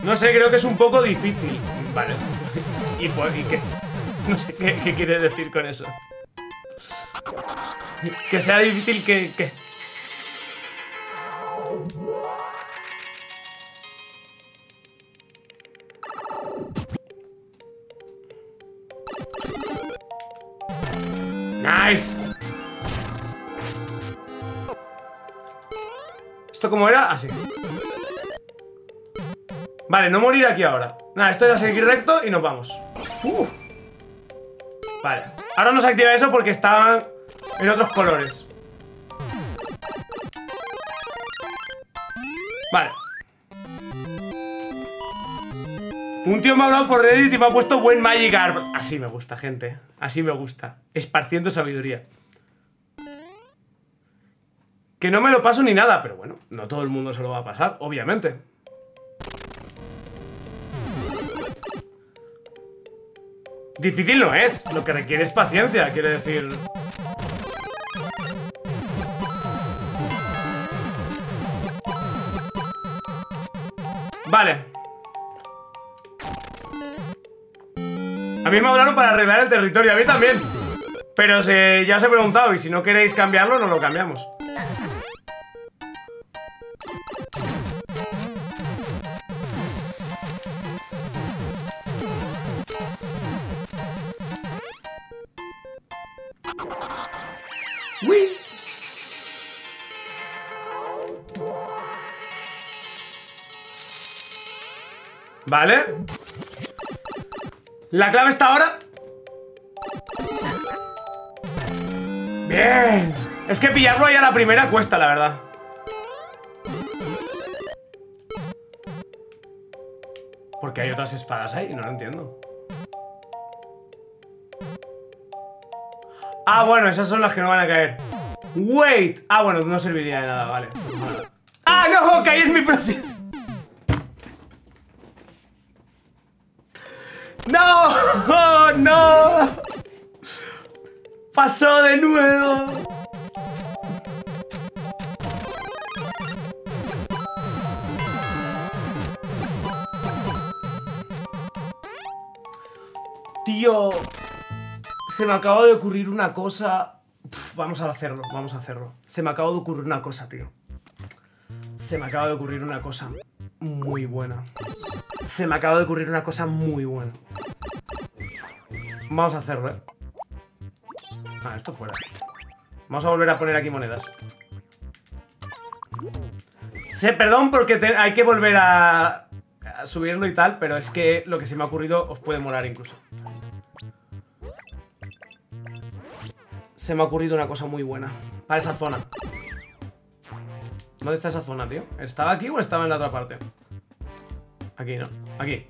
No sé, creo que es un poco difícil. Vale. ¿Y, pues, ¿y qué? No sé qué, qué quiere decir con eso. Que sea difícil que... que... Nice. ¿Esto cómo era? Así. Vale, no morir aquí ahora. Nada, esto era seguir recto y nos vamos. Uh. Vale. Ahora no se activa eso porque estaban en otros colores. Vale. Un tío me ha hablado por Reddit y me ha puesto buen Magikarp. Así me gusta, gente. Así me gusta. Esparciendo sabiduría. Que no me lo paso ni nada, pero bueno, no todo el mundo se lo va a pasar, obviamente. Difícil no es, lo que requiere es paciencia, quiero decir. Vale. A mí me hablaron para arreglar el territorio, a mí también. Pero se, ya os he preguntado, y si no queréis cambiarlo, no lo cambiamos. ¡Uy! Vale. La clave está ahora. Bien. Es que pillarlo ahí a la primera cuesta, la verdad. Porque hay otras espadas ahí, no lo entiendo. Ah, bueno, esas son las que no van a caer. Wait. Ah, bueno, no serviría de nada, vale. Ah, no, que ahí es mi propio. ¡No! ¡Oh, no! ¡Pasó de nuevo! Tío, se me acaba de ocurrir una cosa. Uf, vamos a hacerlo, vamos a hacerlo. Se me acaba de ocurrir una cosa, tío. Se me acaba de ocurrir una cosa muy buena. Se me acaba de ocurrir una cosa muy buena. Vamos a hacerlo, ¿eh? Ah, esto fuera. Vamos a volver a poner aquí monedas. Sí, perdón porque te, hay que volver a, a subirlo y tal, pero es que lo que se me ha ocurrido os puede molar incluso. Se me ha ocurrido una cosa muy buena para esa zona. ¿Dónde está esa zona, tío? ¿Estaba aquí o estaba en la otra parte? Aquí, ¿no? Aquí.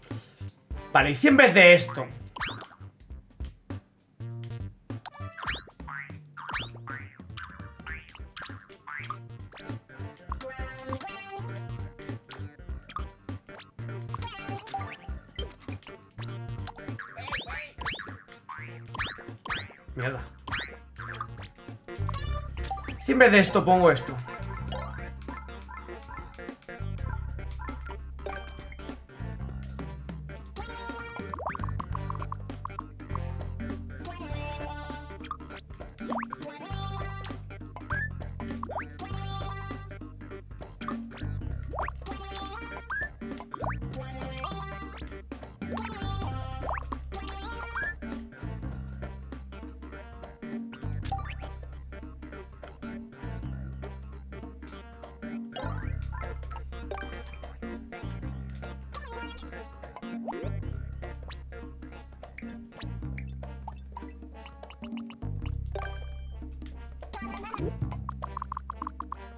Vale, y si en vez de esto Mierda Si en vez de esto pongo esto.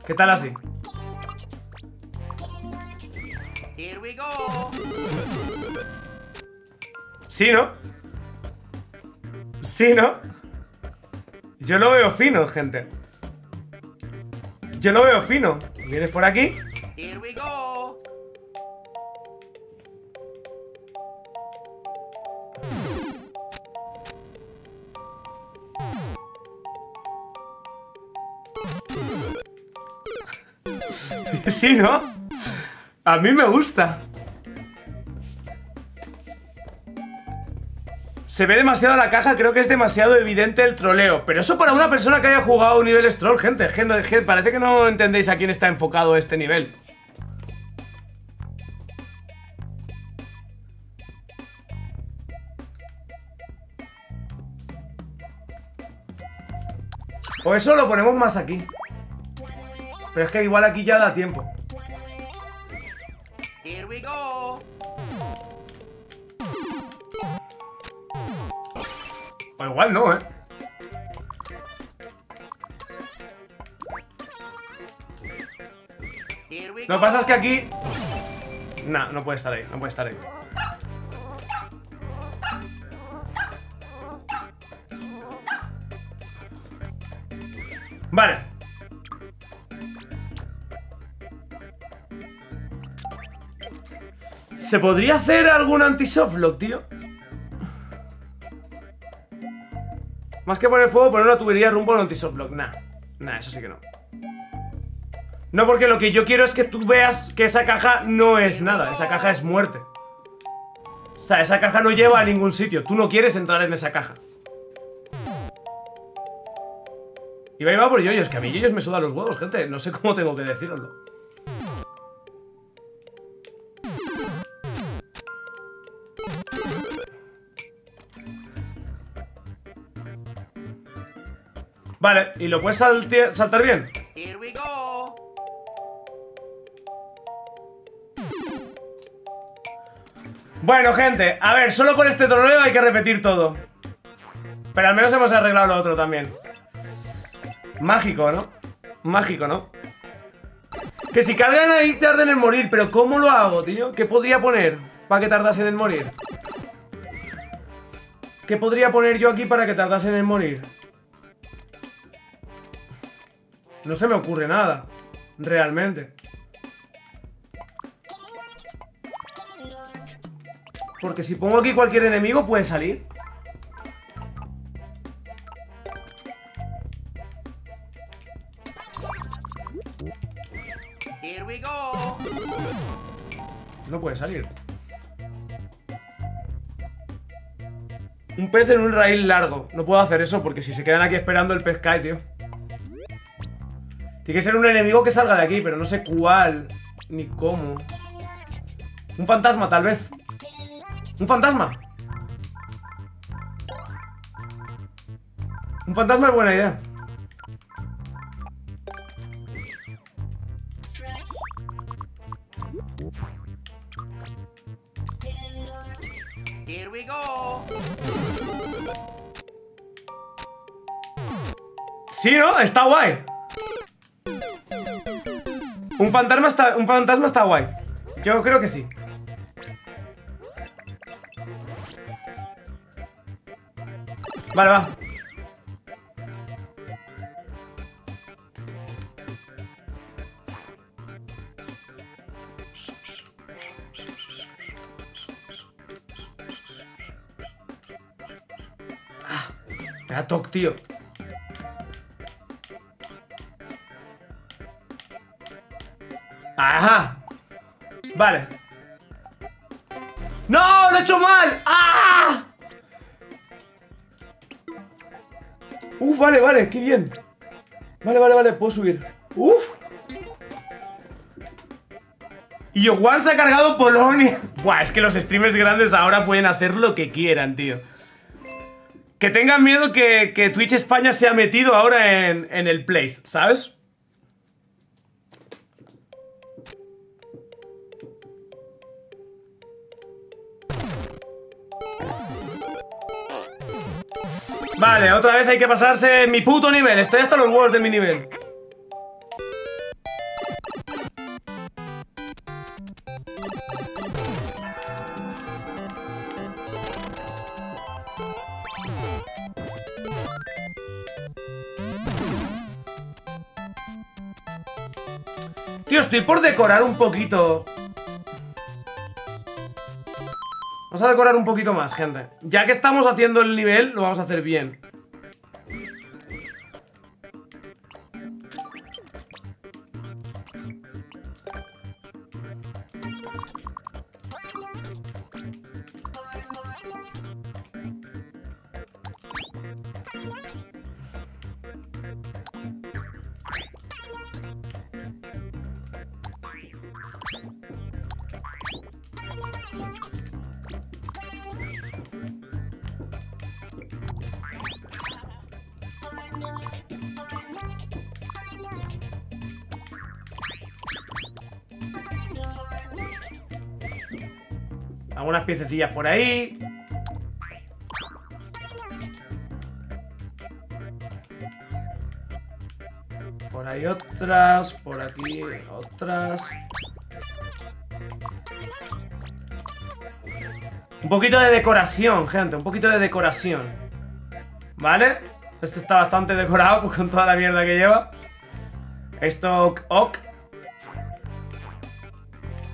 ¿Qué tal así? Here we go. Sí, ¿no? Sí, ¿no? Yo lo veo fino, gente. Yo lo veo fino. ¿Vienes por aquí? Here we go. Sí, ¿no? A mí me gusta. Se ve demasiado la caja, creo que es demasiado evidente el troleo. Pero eso para una persona que haya jugado un nivel troll, gente, gente, parece que no entendéis a quién está enfocado este nivel. O eso lo ponemos más aquí. Pero es que igual aquí ya da tiempo. Here we go. O igual no, ¿eh? Lo que pasa es que aquí... Nah, no puede estar ahí, no puede estar ahí. Vale. ¿Se podría hacer algún anti-softlock, tío? Más que poner fuego, poner una tubería rumbo al anti-softlock. Nah, nah, eso sí que no. No, porque lo que yo quiero es que tú veas que esa caja no es nada. Esa caja es muerte. O sea, esa caja no lleva a ningún sitio. Tú no quieres entrar en esa caja. Y va por yoyos, que a mí yoyos me sudan los huevos, gente. No sé cómo tengo que deciroslo. Vale, y lo puedes saltar bien. Here we go. Bueno, gente, a ver, solo con este torneo hay que repetir todo. Pero al menos hemos arreglado lo otro también. Mágico, ¿no? Mágico, ¿no? Que si cargan ahí tarden en morir, pero ¿cómo lo hago, tío? ¿Qué podría poner para que tardasen en morir? ¿Qué podría poner yo aquí para que tardasen en morir? No se me ocurre nada, realmente. Porque si pongo aquí cualquier enemigo, puede salir. Here we go. No puede salir. Un pez en un rail largo. No puedo hacer eso porque si se quedan aquí esperando el pez cae, tío. Tiene que ser un enemigo que salga de aquí, pero no sé cuál ni cómo. Un fantasma, tal vez. ¡Un fantasma! Un fantasma es buena idea. Here we go. Sí, ¿no? Está guay. Un fantasma está, un fantasma está guay. Yo creo que sí. Vale, va. Ah, me da toque, tío. Ajá. Vale. ¡No! ¡Lo he hecho mal! ¡Ah! Uf, vale, vale, qué bien. Vale, vale, vale, puedo subir. Uf. Y Uján se ha cargado Polonia. Buah, es que los streamers grandes ahora pueden hacer lo que quieran, tío. Que tengan miedo que, que Twitch España se ha metido ahora en, en el place, ¿sabes? Vale, otra vez hay que pasarse mi puto nivel. Estoy hasta los huevos de mi nivel. Tío, estoy por decorar un poquito. Vamos a decorar un poquito más, gente. Ya que estamos haciendo el nivel, lo vamos a hacer bien. Algunas piececillas por ahí. Por ahí otras, por aquí otras. Un poquito de decoración, gente, un poquito de decoración. ¿Vale? Este está bastante decorado con toda la mierda que lleva. Esto ok, ok.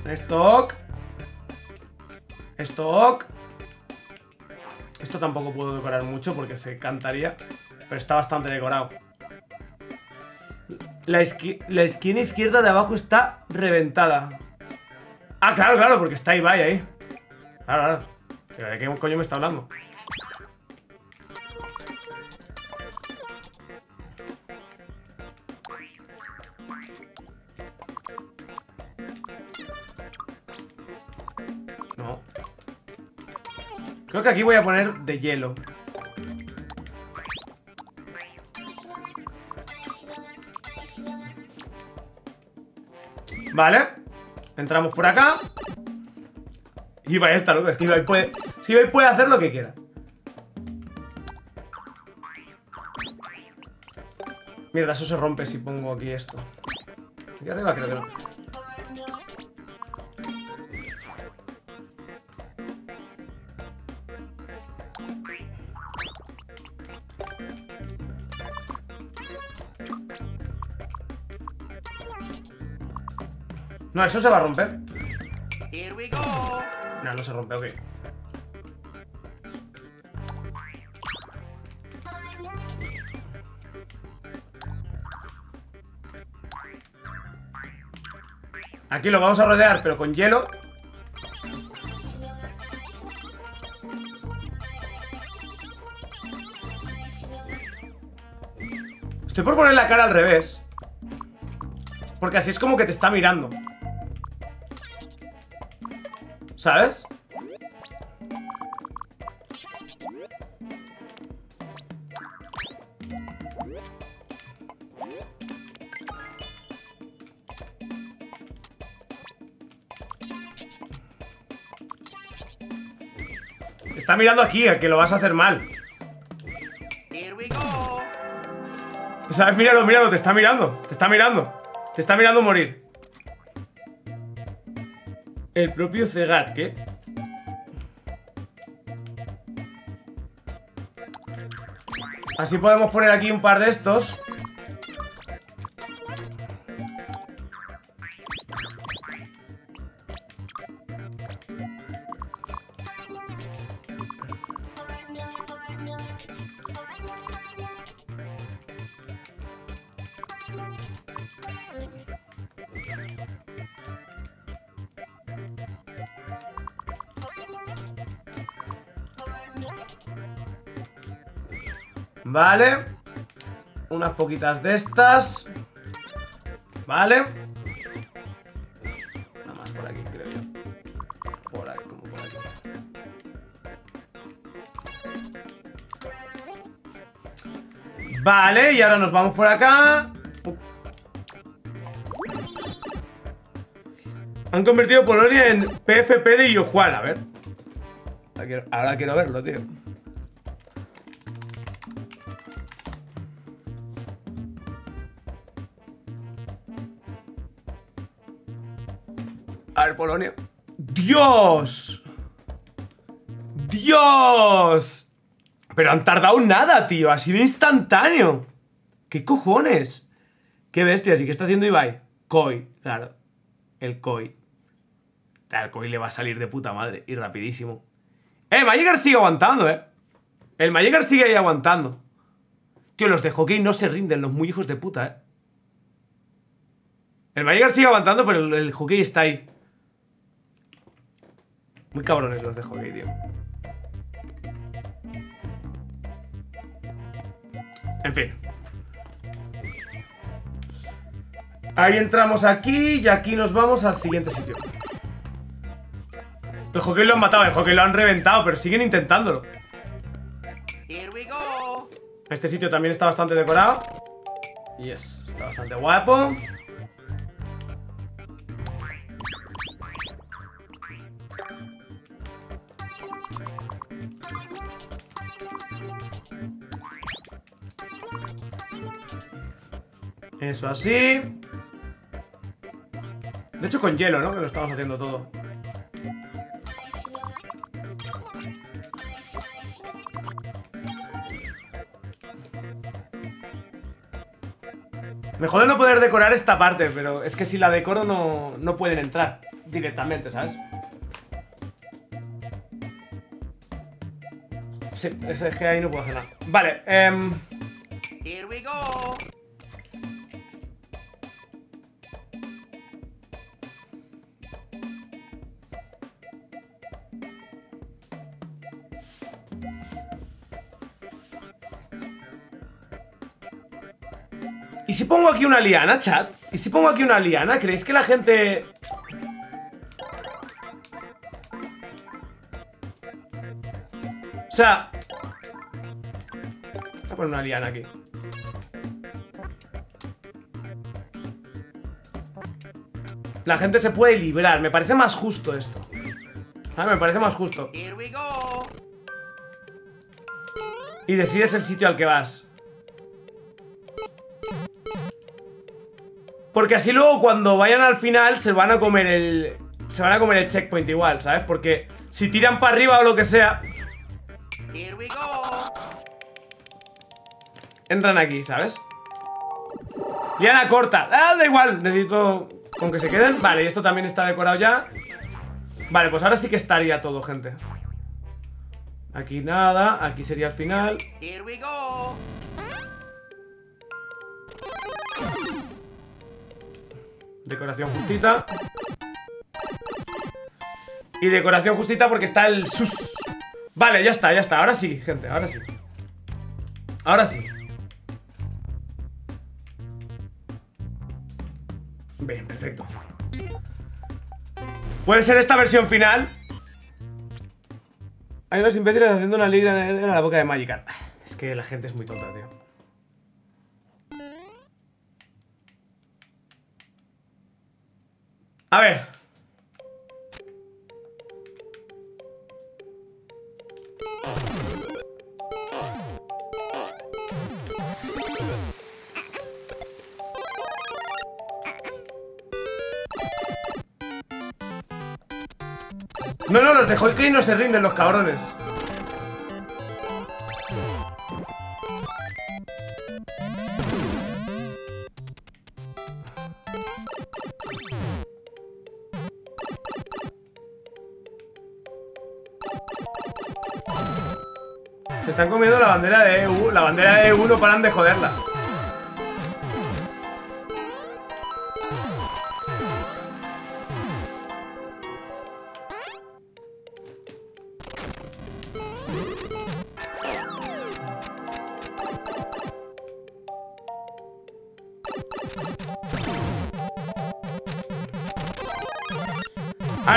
Esto ok. Esto ok. Esto tampoco puedo decorar mucho porque se cantaría. Pero está bastante decorado. La, esqui la esquina izquierda de abajo está reventada. Ah, claro, claro, porque está Ibai ahí. Claro, claro. ¿De qué coño me está hablando? No. Creo que aquí voy a poner de hielo. Vale, entramos por acá. Ibai está loco, es que Ibai puede, si Ibai puede hacer lo que quiera. Mierda, eso se rompe si pongo aquí esto. Aquí arriba creo que no. No, eso se va a romper. Here we go. No, no se rompe, ok. Aquí lo vamos a rodear, pero con hielo. Estoy por poner la cara al revés, porque así es como que te está mirando, ¿sabes? Está mirando aquí, a que lo vas a hacer mal. ¿Sabes? Míralo, míralo, te está mirando, te está mirando, te está mirando morir. El propio Cegat, ¿qué? Así podemos poner aquí un par de estos. Vale, unas poquitas de estas. Vale. Nada más por aquí, creo yo. Por ahí, como por aquí. Vale, y ahora nos vamos por acá. uh. Han convertido Polonia en P F P de Yojuan, a ver. Ahora quiero, ahora quiero verlo, tío. A ver, Polonia. ¡Dios! ¡Dios! Pero han tardado nada, tío. Ha sido instantáneo. ¿Qué cojones? ¡Qué bestias! ¿Y qué está haciendo Ibai? Koi, claro. El Koi. Al Koi le va a salir de puta madre. Y rapidísimo. ¡Eh! Magikarp sigue aguantando, eh. El Magikarp sigue ahí aguantando. Tío, los de hockey no se rinden. Los muy hijos de puta, eh. El Magikarp sigue aguantando, pero el, el hockey está ahí. Muy cabrones los de hockey, tío. En fin. Ahí entramos aquí y aquí nos vamos al siguiente sitio. El hockey lo han matado, el hockey lo han reventado, pero siguen intentándolo. Este sitio también está bastante decorado. Yes, está bastante guapo. Eso así. De hecho con hielo, ¿no? Que lo estamos haciendo todo. Me jode no poder decorar esta parte, pero es que si la decoro no, no pueden entrar directamente, ¿sabes? Sí, es que ahí no puedo hacer nada. Vale, eh... Here we go. ¿Y si pongo aquí una liana, chat? ¿Y si pongo aquí una liana? ¿Creéis que la gente...? O sea... voy a poner una liana aquí. La gente se puede librar. Me parece más justo esto. A mí me parece más justo. Y decides el sitio al que vas. Porque así luego cuando vayan al final se van a comer el... se van a comer el checkpoint igual, ¿sabes? Porque si tiran para arriba o lo que sea... entran aquí, ¿sabes? Liana corta. Ah, da igual. Necesito... con que se queden. Vale, y esto también está decorado ya. Vale, pues ahora sí que estaría todo, gente. Aquí nada, aquí sería el final. Here we go. Decoración justita. Y decoración justita porque está el sus. Vale, ya está, ya está. Ahora sí, gente, ahora sí. Ahora sí. Bien, perfecto. Puede ser esta versión final. Hay unos imbéciles haciendo una liga en la boca de Magikarp. Es que la gente es muy tonta, tío. A ver. No, no, los de Hoikei no se rinden, los cabrones. Se están comiendo la bandera de E U. La bandera de E U no paran de joderla.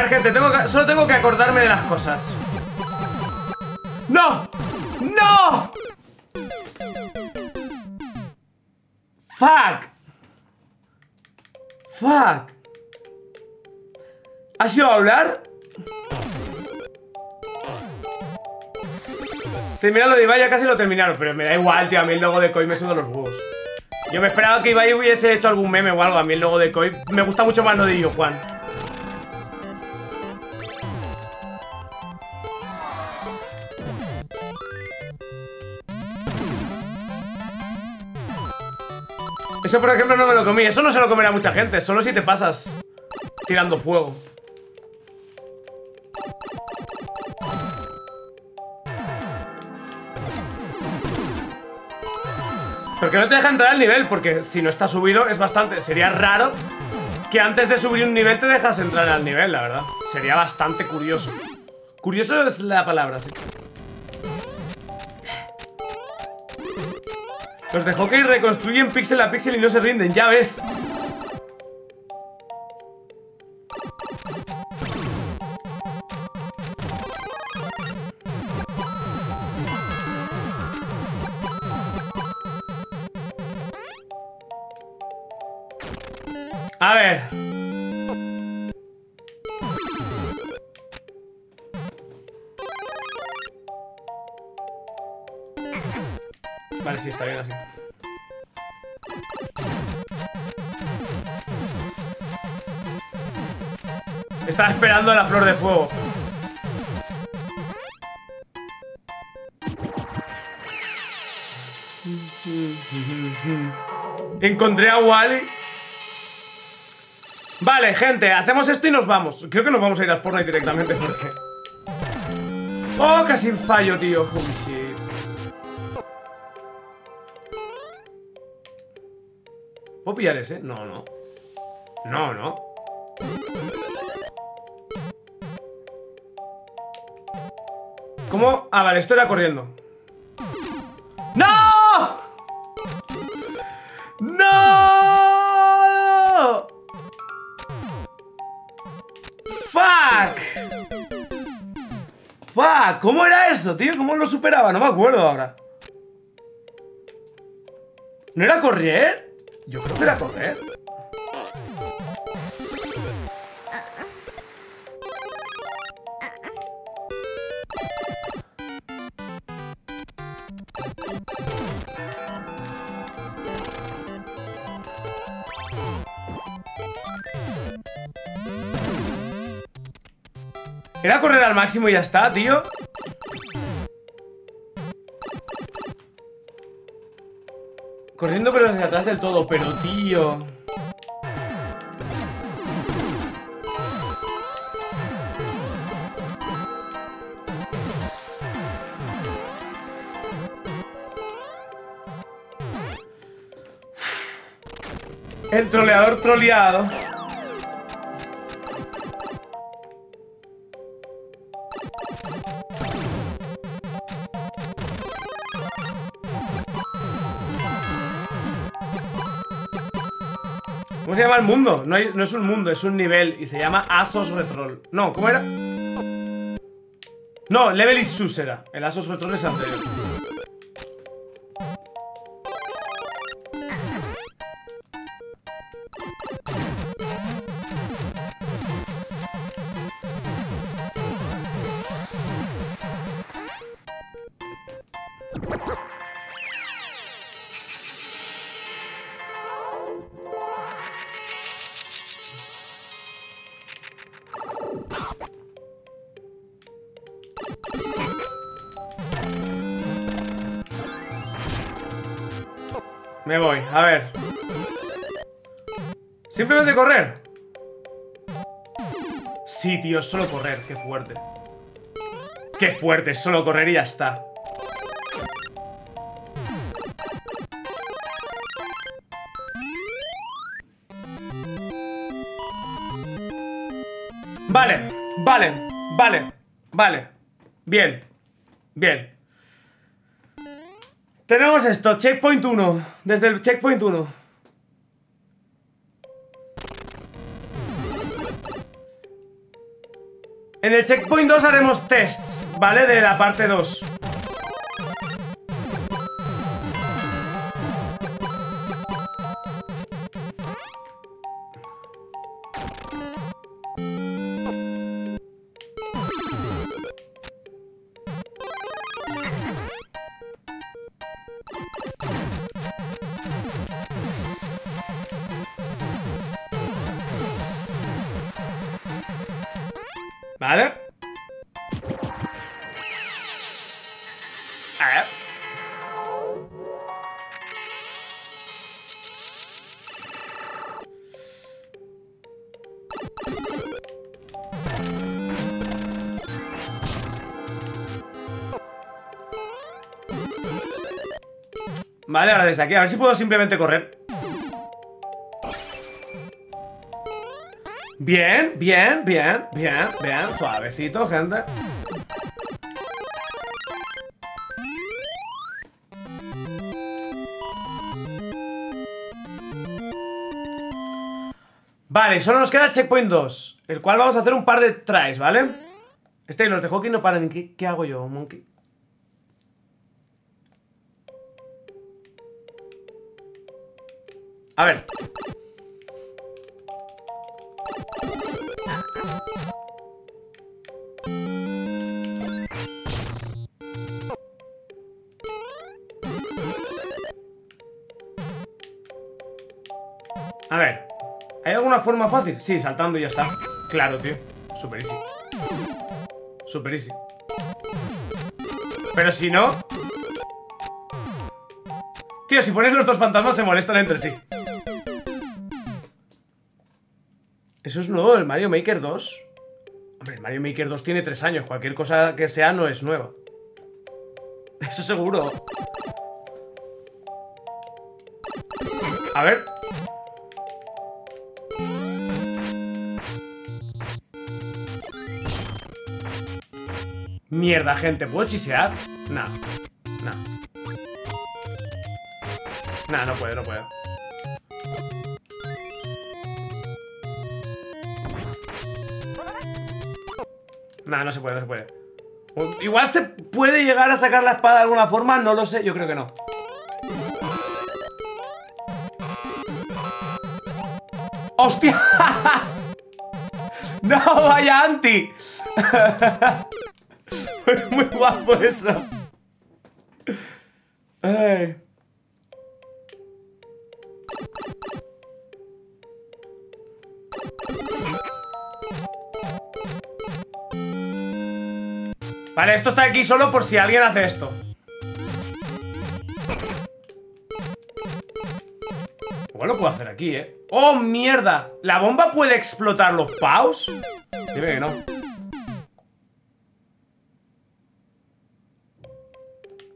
Gente, tengo que, solo tengo que acordarme de las cosas. ¡No! ¡No! ¡Fuck! ¡Fuck! ¿Has ido a hablar? Terminaron lo de Ibai, ya casi lo terminaron. Pero me da igual, tío, a mí el logo de Koi me suda los huevos. Yo me esperaba que Ibai hubiese hecho algún meme o algo. A mí el logo de Koi me gusta mucho más lo de Yo Juan. Eso, por ejemplo, no me lo comí. Eso no se lo comerá mucha gente. Solo si te pasas tirando fuego. Porque no te deja entrar al nivel. Porque si no está subido es bastante... sería raro que antes de subir un nivel te dejas entrar al nivel, la verdad. Sería bastante curioso. Curioso es la palabra, sí. Los de Hockey reconstruyen píxel a píxel y no se rinden, ya ves. A ver. Vale, sí, está bien así. Estaba esperando a la flor de fuego. Encontré a Wally. Vale, gente, hacemos esto y nos vamos. Creo que nos vamos a ir al Fortnite directamente porque... oh, casi fallo, tío. Uy, sí. ¿Puedo pillar ese? No, no. No, no. ¿Cómo? Ah, vale, esto era corriendo. ¡No! ¡No! ¡Fa! ¿Cómo era eso, tío? ¿Cómo lo superaba? No me acuerdo ahora. ¿No era correr? Yo creo que era correr. Era correr al máximo y ya está, tío. Corriendo pero hacia atrás del todo, pero tío... El troleador troleado. ¿Cómo se llama el mundo? No, hay, no es un mundo, es un nivel. Y se llama Asos Retrol. No, ¿cómo era? No, Level is Sus era. El Asos Retrol es anterior. Me voy, a ver. Simplemente correr. Sí, tío, solo correr, qué fuerte. Qué fuerte, solo correr y ya está. Vale, vale, vale, vale. Bien, bien. Tenemos esto, checkpoint uno. Desde el checkpoint uno. En el checkpoint dos haremos tests, ¿vale? De la parte dos. ¿Vale? A ver. Vale, ahora desde aquí, a ver si puedo simplemente correr. Bien, bien, bien, bien, bien, suavecito, gente. Vale, solo nos queda el checkpoint dos, el cual vamos a hacer un par de tries, ¿vale? Este, los de hockey no paran. ¿Qué, qué hago yo, Monkey? A ver. A ver, ¿hay alguna forma fácil? Sí, saltando y ya está. Claro, tío. Super easy. Super easy. Pero si no... Tío, si pones los dos fantasmas se molestan entre sí. ¿Eso es nuevo del Mario Maker dos? Hombre, el Mario Maker dos tiene tres años. Cualquier cosa que sea no es nueva. Eso seguro. A ver... Mierda, gente, ¿puedo chisear? Nah, nah. Nah, no puedo, no puedo. Nah, no se puede, no se puede. O igual se puede llegar a sacar la espada de alguna forma, no lo sé, yo creo que no. ¡Hostia! ¡No, vaya anti! Es muy guapo eso. Ay. Vale, esto está aquí solo por si alguien hace esto. Igual lo puedo hacer aquí, ¿eh? ¡Oh, mierda! ¿La bomba puede explotar los paus? Dime que no.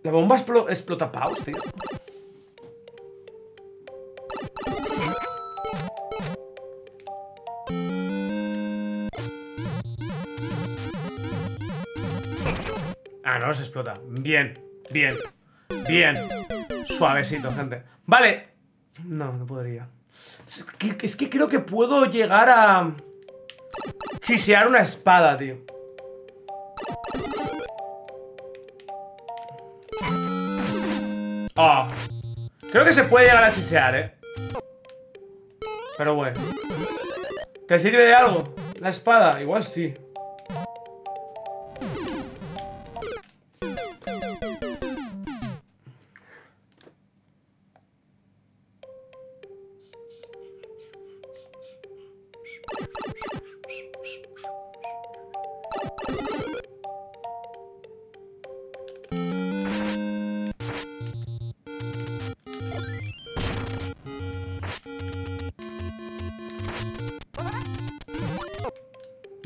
¿La bomba explota paus, tío? Ah, no, se explota. Bien, bien, bien. Suavecito, gente. Vale. No, no podría. Es que, es que creo que puedo llegar a... chisear una espada, tío. Oh. Creo que se puede llegar a chisear, eh. Pero bueno. ¿Te sirve de algo? ¿La espada? Igual sí.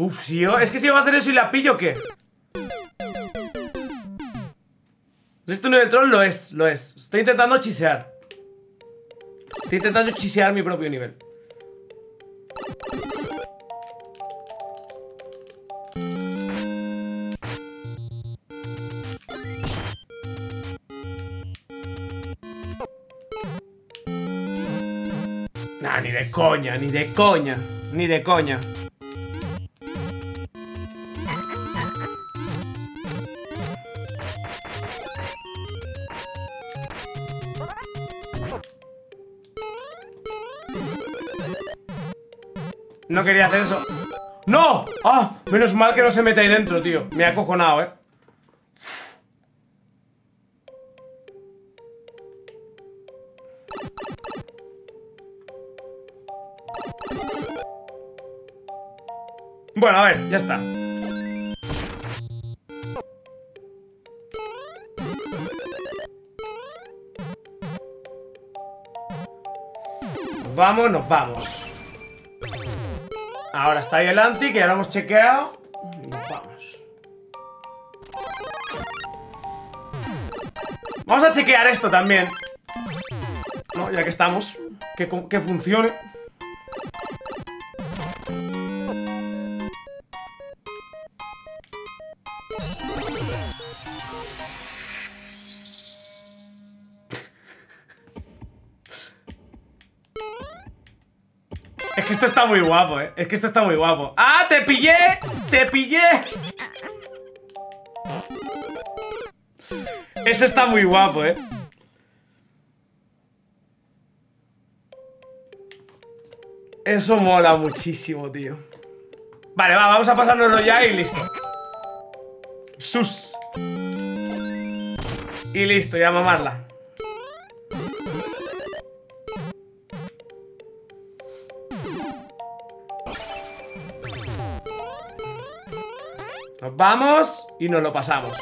Uf, si yo... Es que si yo voy a hacer eso y la pillo, ¿qué? ¿Esto no es el troll? Lo es, lo es. Estoy intentando chisear. Estoy intentando chisear mi propio nivel. Nah, ni de coña, ni de coña. Ni de coña. No quería hacer eso. ¡No! ¡Ah! Menos mal que no se mete ahí dentro, tío. Me ha acojonado, eh. Bueno, a ver, ya está. Nos vamos, nos vamos. Ahora está ahí el anti, que ya lo hemos chequeado. Nos vamos. Vamos a chequear esto también. No, ya que estamos. Que, que funcione. Es que esto está muy guapo, eh. Es que esto está muy guapo. ¡Ah, te pillé! ¡Te pillé! Eso está muy guapo, eh. Eso mola muchísimo, tío. Vale, va, vamos a pasárnoslo ya y listo. Sus. Y listo, ya mamarla. Nos vamos y nos lo pasamos.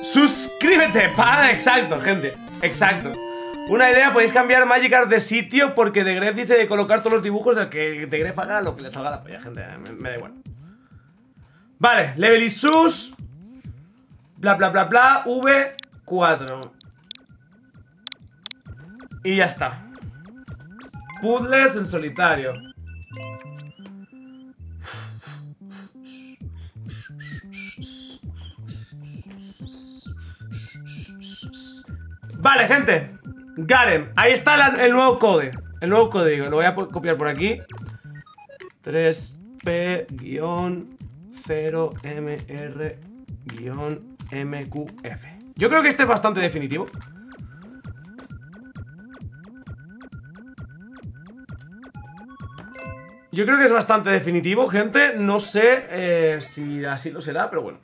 Suscríbete para... Exacto, gente. Exacto. Una idea, podéis cambiar Magikarp de sitio porque TheGrefg dice de colocar todos los dibujos del que TheGrefg haga lo que le salga la polla, gente. Me, me da igual. Vale, level y sus. Bla, bla, bla, bla. uve cuatro. Y ya está. Puzzles en solitario. Vale, gente. Garen, ahí está la, el nuevo code. El nuevo código, lo voy a copiar por aquí. tres P cero M R M Q F. Yo creo que este es bastante definitivo. Yo creo que es bastante definitivo, gente. No sé eh, si así lo será, pero bueno.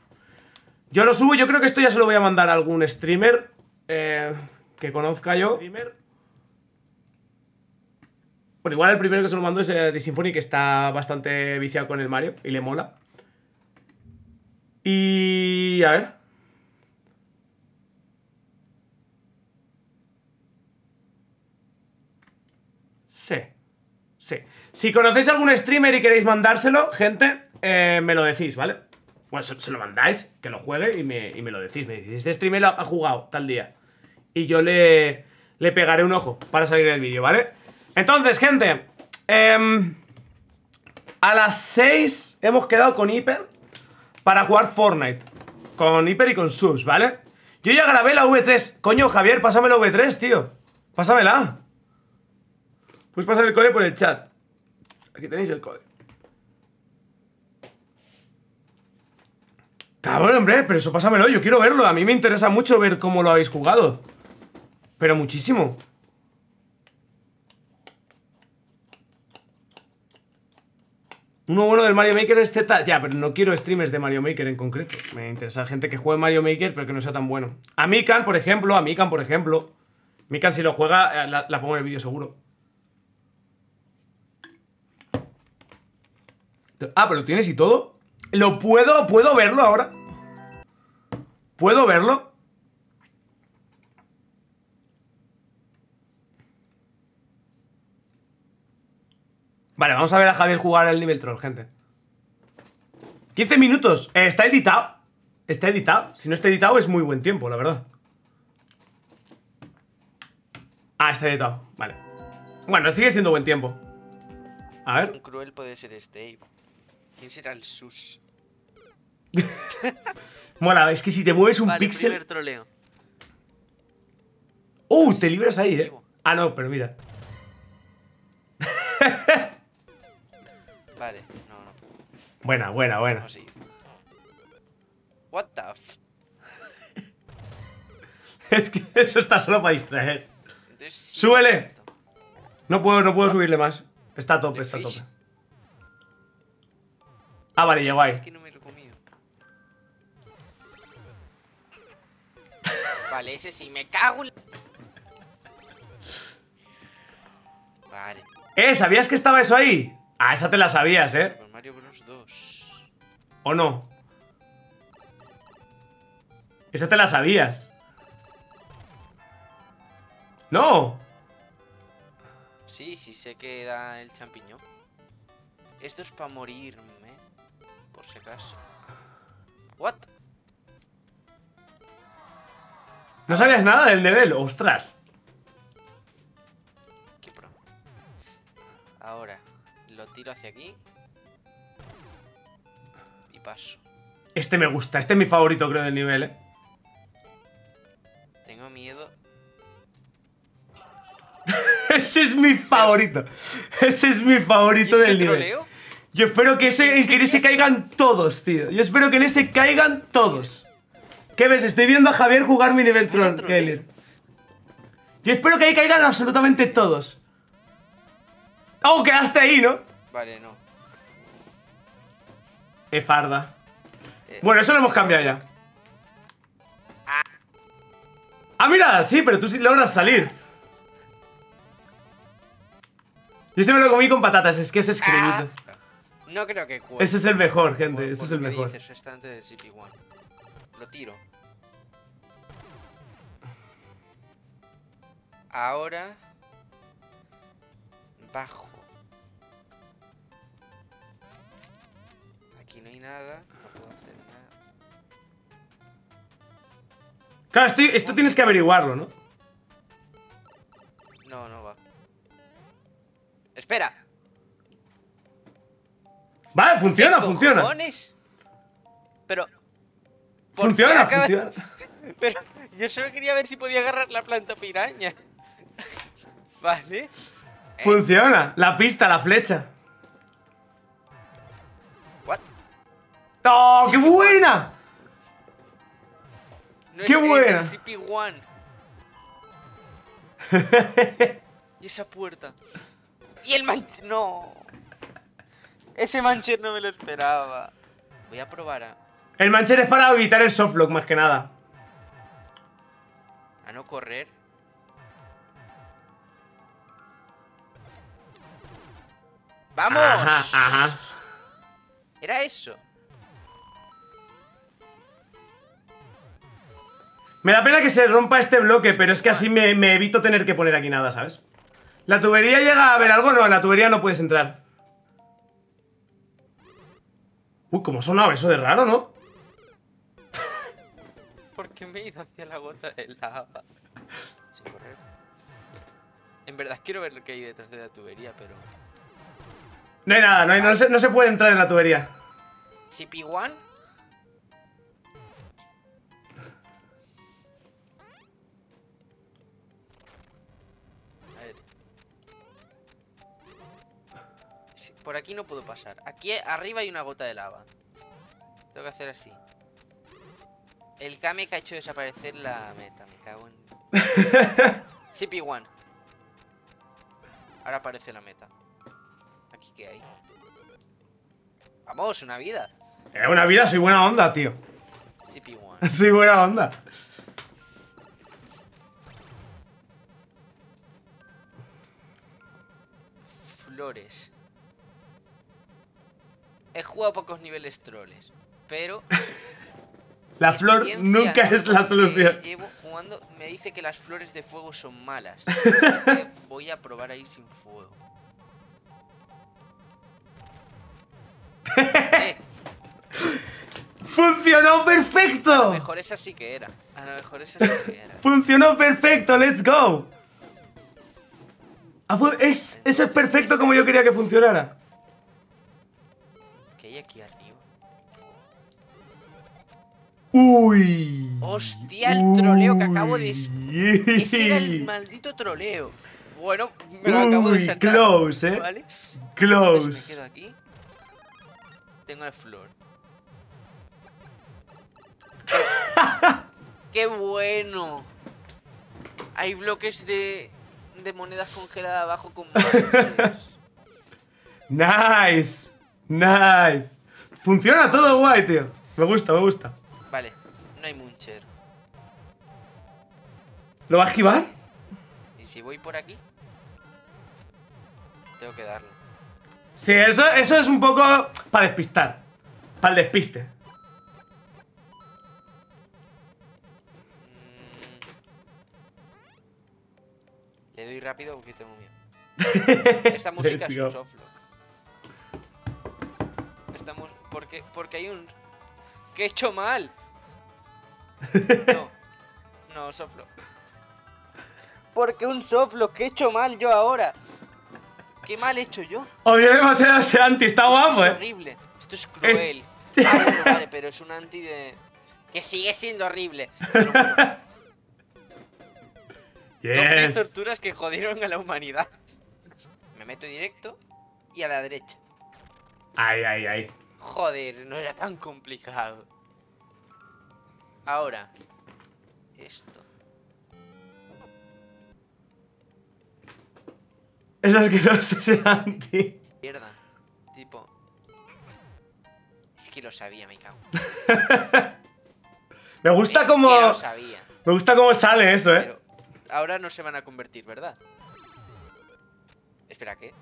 Yo lo subo, yo creo que esto ya se lo voy a mandar a algún streamer eh, que conozca yo. Bueno, igual el primero que se lo mando es eh, TheSymphony, que está bastante viciado con el Mario y le mola. Y... a ver... Sí, sí. Si conocéis algún streamer y queréis mandárselo, gente, eh, me lo decís, ¿vale? Bueno, se, se lo mandáis, que lo juegue y me, y me lo decís. Me decís, este streamer ha jugado tal día. Y yo le, le pegaré un ojo para salir del vídeo, ¿vale? Entonces, gente, eh, a las seis hemos quedado con Hyper para jugar Fortnite. Con Hyper y con subs, ¿vale? Yo ya grabé la V tres. Coño, Javier, pásame la V tres, tío. Pásamela. Pues pasar el código por el chat. Aquí tenéis el código. Cabrón, hombre, pero eso pásamelo, yo quiero verlo. A mí me interesa mucho ver cómo lo habéis jugado. Pero muchísimo. Uno bueno del Mario Maker es Z. Ya, pero no quiero streamers de Mario Maker en concreto. Me interesa gente que juegue Mario Maker, pero que no sea tan bueno. A Mikan, por ejemplo, a Mikan, por ejemplo. Mikan, si lo juega, la, la pongo en el vídeo seguro. Ah, pero tienes y todo. ¿Lo puedo? ¿Puedo verlo ahora? ¿Puedo verlo? Vale, vamos a ver a Javier jugar el nivel troll, gente. quince minutos. Eh, está editado. Está editado. Si no está editado es muy buen tiempo, la verdad. Ah, está editado. Vale. Bueno, sigue siendo buen tiempo. A ver. Cruel puede ser este. ¿Quién será el sus? Mola, es que si te mueves un vale, píxel... troleo. ¡Uh! Te libras ahí, ¿eh? Ah, no, pero mira. Vale, no, no. Buena, buena, buena. No, sí. What the f... Es que eso está solo para distraer. Entonces, sí, ¡súbele! No puedo, no puedo subirle más. Está a tope, está a tope. Ah, vale, llegó ahí. Es que no me lo he comido. Vale, ese sí, me cago en... Vale. Eh, ¿sabías que estaba eso ahí? Ah, esa te la sabías, eh. Mario Bros dos. ¿O no? Esa te la sabías. ¡No! Sí, sí sé que da el champiñón. Esto es para morirme. Por si acaso. What? No sabías nada del nivel, ostras. Qué pro. Ahora, lo tiro hacia aquí. Y paso. Este me gusta, este es mi favorito, creo, del nivel, eh. Tengo miedo. Ese es mi favorito. Ese es mi favorito del nivel. Troleo? Yo espero que, ese, que en ese caigan todos, tío. Yo espero que en ese caigan todos. ¿Qué ves? Estoy viendo a Javier jugar mi nivel Tron, Keller. Yo espero que ahí caigan absolutamente todos. ¡Oh, quedaste ahí, ¿no? Vale, no. Es parda. Eh, bueno, eso lo hemos cambiado ya. Ah, ah mira, sí, pero tú sí logras salir. Yo se me lo comí con patatas, es que es escribito. Ah. No creo que cuente. Ese es el mejor, gente. Por, Ese por es el mejor. Dices, de lo tiro. Ahora. Bajo. Aquí no hay nada. No puedo hacer nada. Claro, estoy, esto tienes que averiguarlo, ¿no? No, no va. ¡Espera! Vale, funciona, funciona. Cojones? Pero. Funciona, acaba... funciona. Pero yo solo quería ver si podía agarrar la planta piraña. Vale. Funciona. Eh. La pista, la flecha. ¡No! ¡Qué buena! No, ¡qué es, buena! Es C P uno. Y esa puerta. Y el manche... ¡No! Ese mancher no me lo esperaba. Voy a probar a... El mancher es para evitar el softlock, más que nada. A no correr. ¡Vamos! Ajá, ajá. Era eso. Me da pena que se rompa este bloque, pero es que así me, me evito tener que poner aquí nada, ¿sabes? ¿La tubería llega a ver algo? No, en la tubería no puedes entrar. Uy, ¿cómo sonaba eso de raro, no? ¿Por qué me he ido hacia la gota de lava? Sin correr. En verdad quiero ver lo que hay detrás de la tubería, pero... No hay nada, no, hay, no, se, no se puede entrar en la tubería. ¿C P uno? A ver. Por aquí no puedo pasar. Aquí arriba hay una gota de lava. Tengo que hacer así. El Kame que ha hecho desaparecer la meta. Me cago en... C P uno. Ahora aparece la meta. Aquí que hay. Vamos, una vida. Eh, una vida, soy buena onda, tío. C P uno. Soy buena onda. Flores. He jugado pocos niveles troles, pero... La flor nunca es la solución. Llevo jugando, me dice que las flores de fuego son malas. Así que voy a probar a ir sin fuego. ¿Eh? ¡Funcionó perfecto! A lo mejor esa sí que era. A lo mejor esa sí que era. ¡Funcionó perfecto! ¡Let's go! Es, eso es perfecto como yo quería que funcionara. ¿Qué hay aquí arriba? ¡Uy! ¡Hostia, el troleo que acabo de... Ese era el maldito troleo! Bueno, me lo acabo de saltar. Close, ¿eh? ¿Vale? Close. Entonces me quedo aquí. Tengo la flor. ¡Qué bueno! Hay bloques de, de monedas congeladas abajo con monedas. Nice, nice. Funciona todo guay, tío. Me gusta, me gusta. Vale, no hay muncher. ¿Lo va a esquivar? ¿Y si voy por aquí? Tengo que darlo. Sí, eso, eso es un poco para despistar. Para el despiste. Mm. Le doy rápido porque tengo miedo. Esta música es un softlock. Estamos... Porque, porque hay un... ¡Que he hecho mal! No. No, softlock. Porque un softlock que he hecho mal yo ahora. ¿Qué mal he hecho yo? Obvio demasiado ser anti, está guapo, eh. Esto es horrible, esto es cruel. Es... Ah, bueno, vale, pero es un anti de... Que sigue siendo horrible. Pero bueno. Yes. Dos torturas que jodieron a la humanidad. Me meto directo y a la derecha. Ay, ay, ay. Joder, no era tan complicado. Ahora. Esto. Es asqueroso ese anti. Mierda. Tipo. Es que lo sabía, me cago. Me gusta es como. Que lo sabía. Me gusta cómo sale eso, eh. Pero ahora no se van a convertir, ¿verdad? Espera, ¿qué?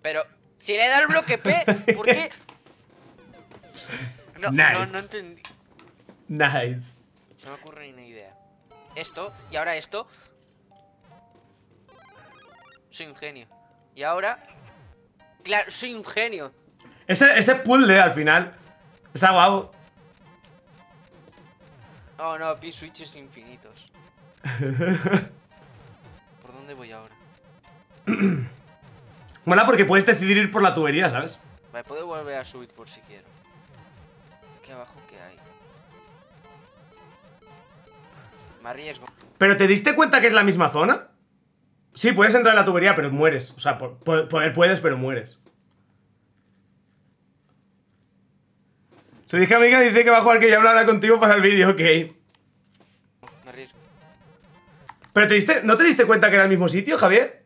Pero. Si le da el bloque P, ¿por qué? No, nice. no, no entendí. Nice. Se me ocurre una idea. Esto, y ahora esto. Soy un genio. Y ahora... Claro, soy un genio. Ese, ese puzzle al final. Está guapo. Oh no, P-switches infinitos. ¿Por dónde voy ahora? Mola porque puedes decidir ir por la tubería, ¿sabes? Vale, puedo volver a subir por si quiero. Aquí abajo, ¿qué hay? Me arriesgo. ¿Pero te diste cuenta que es la misma zona? Sí, puedes entrar en la tubería, pero mueres. O sea, poder puedes, pero mueres. Se dice amiga, dice que va a jugar, que ya hablará contigo para el vídeo, ok. Me arriesgo. ¿Pero te diste, no te diste cuenta que era el mismo sitio, Javier?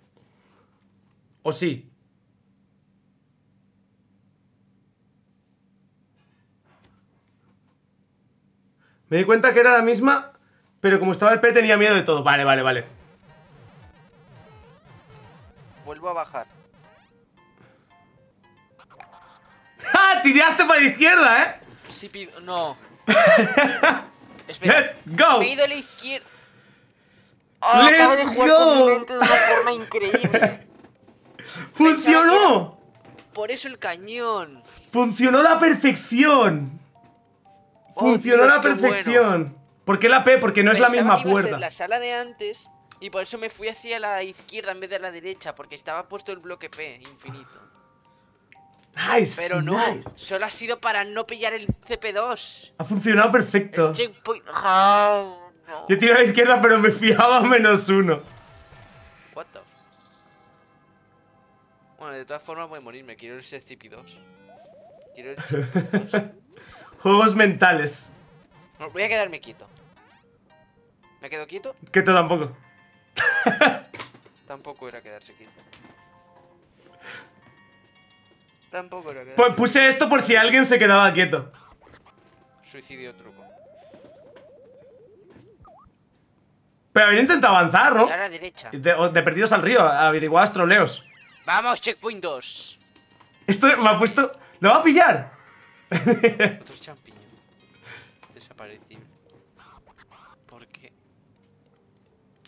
¿O sí? Me di cuenta que era la misma, pero como estaba el P tenía miedo de todo. Vale, vale, vale. Vuelvo a bajar. ¡Ja! ¡Tiraste para la izquierda, eh! Sí, pido... No. Espera. ¡Let's go! Me he ido a la izquierda. Oh, ¡Let's acabo de jugar go! Con de una forma increíble. ¡Funcionó! Por eso el cañón. ¡Funcionó a la perfección! Funcionó a la perfección. Bueno. ¿Por qué la P? Porque no Pensaba es la misma que iba puerta. A ser la sala de antes y por eso me fui hacia la izquierda en vez de la derecha, porque estaba puesto el bloque P infinito. Nice. Pero no, nice. Solo ha sido para no pillar el C P dos. Ha funcionado perfecto. El checkpoint. Oh, no. Yo tiré a la izquierda, pero me fiaba menos uno. What the f. Bueno, de todas formas voy a morirme. Quiero el C P dos. Quiero el C P dos. Juegos mentales. Voy a quedarme quieto. ¿Me quedo quieto? Quieto tampoco. Tampoco era quedarse quieto. Tampoco era quedarse quieto. Pues puse esto por si alguien se quedaba quieto. Suicidio truco. Pero habría intentado avanzar, ¿no? A la derecha. De, de perdidos al río, averiguadas troleos. Vamos, checkpoint dos. Esto me ha puesto... ¿Lo va a pillar? Otro champiñón. Desaparecido. ¿Por qué?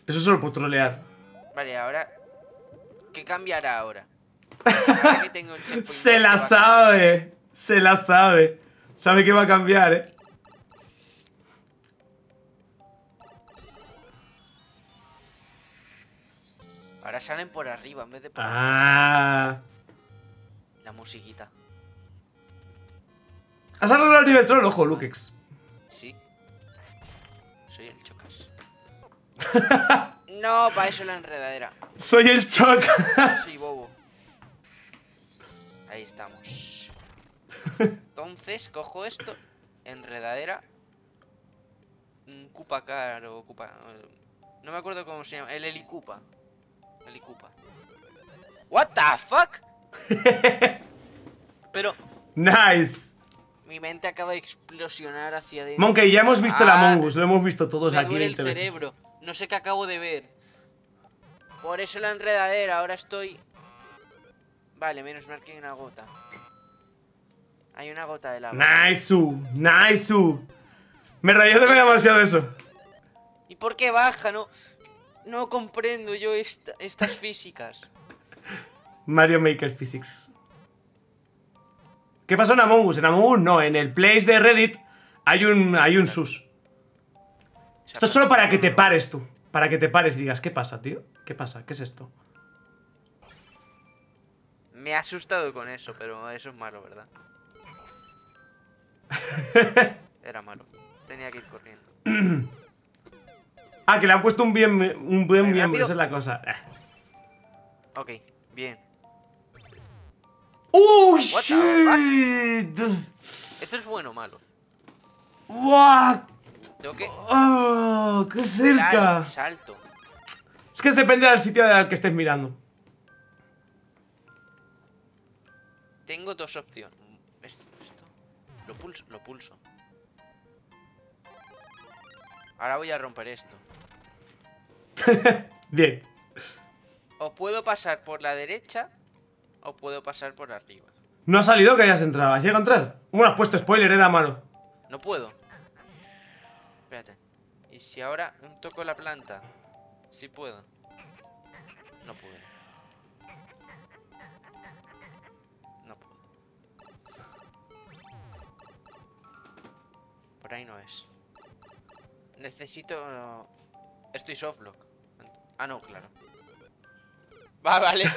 Eso solo puedo trolear. Vale, ahora... ¿Qué cambiará ahora? Ahora que tengo el Se la sabe. Se la sabe. Sabe que va a cambiar, eh. Ahora salen por arriba en vez de por ah. La musiquita. ¿Has arreglado el nivel troll? Ojo, Lukex. Sí. Soy el Chocas. No, para eso la enredadera. Soy el Chocas. Soy bobo. Ahí estamos. Entonces, cojo esto. Enredadera. Cupa car o cupa... No me acuerdo cómo se llama. El helicupa. Helicupa. What the fuck? Pero... Nice. Mi mente acaba de explosionar hacia adentro. Monkey, ya hemos visto ah, la Mongus, lo hemos visto todos me aquí duele en el cerebro. No sé qué acabo de ver. Por eso la enredadera, ahora estoy... Vale, menos mal que hay una gota. Hay una gota de lava. Nice, nice. Me rayó demasiado eso. ¿Y por qué baja? No, no comprendo yo esta, estas físicas. Mario Maker Physics. ¿Qué pasó en Among Us? En Among Us no, en el place de Reddit hay un, hay un sus. Esto es solo para que te pares tú. Para que te pares y digas, ¿qué pasa, tío? ¿Qué pasa? ¿Qué es esto? Me ha asustado con eso, pero eso es malo, ¿verdad? Era malo. Tenía que ir corriendo. Ah, que le han puesto un bien, un buen miembro, esa es la cosa. Ok, bien. ¡Oh, shit! ¿Esto es bueno o malo? ¡Wow! Tengo que... ¡Oh, qué cerca! Salto. Es que depende del sitio al que estés mirando. Tengo dos opciones. Esto, esto. Lo pulso, lo pulso. Ahora voy a romper esto. Bien. O puedo pasar por la derecha... O puedo pasar por arriba. No ha salido que hayas entrado. ¿Has llegado a entrar? Bueno, has puesto spoiler, eh, da mano. No puedo. Espérate. ¿Y si ahora toco la planta? Sí puedo. No puedo. No puedo. Por ahí no es. Necesito... Estoy softlock. Ah, no, claro. Va, vale.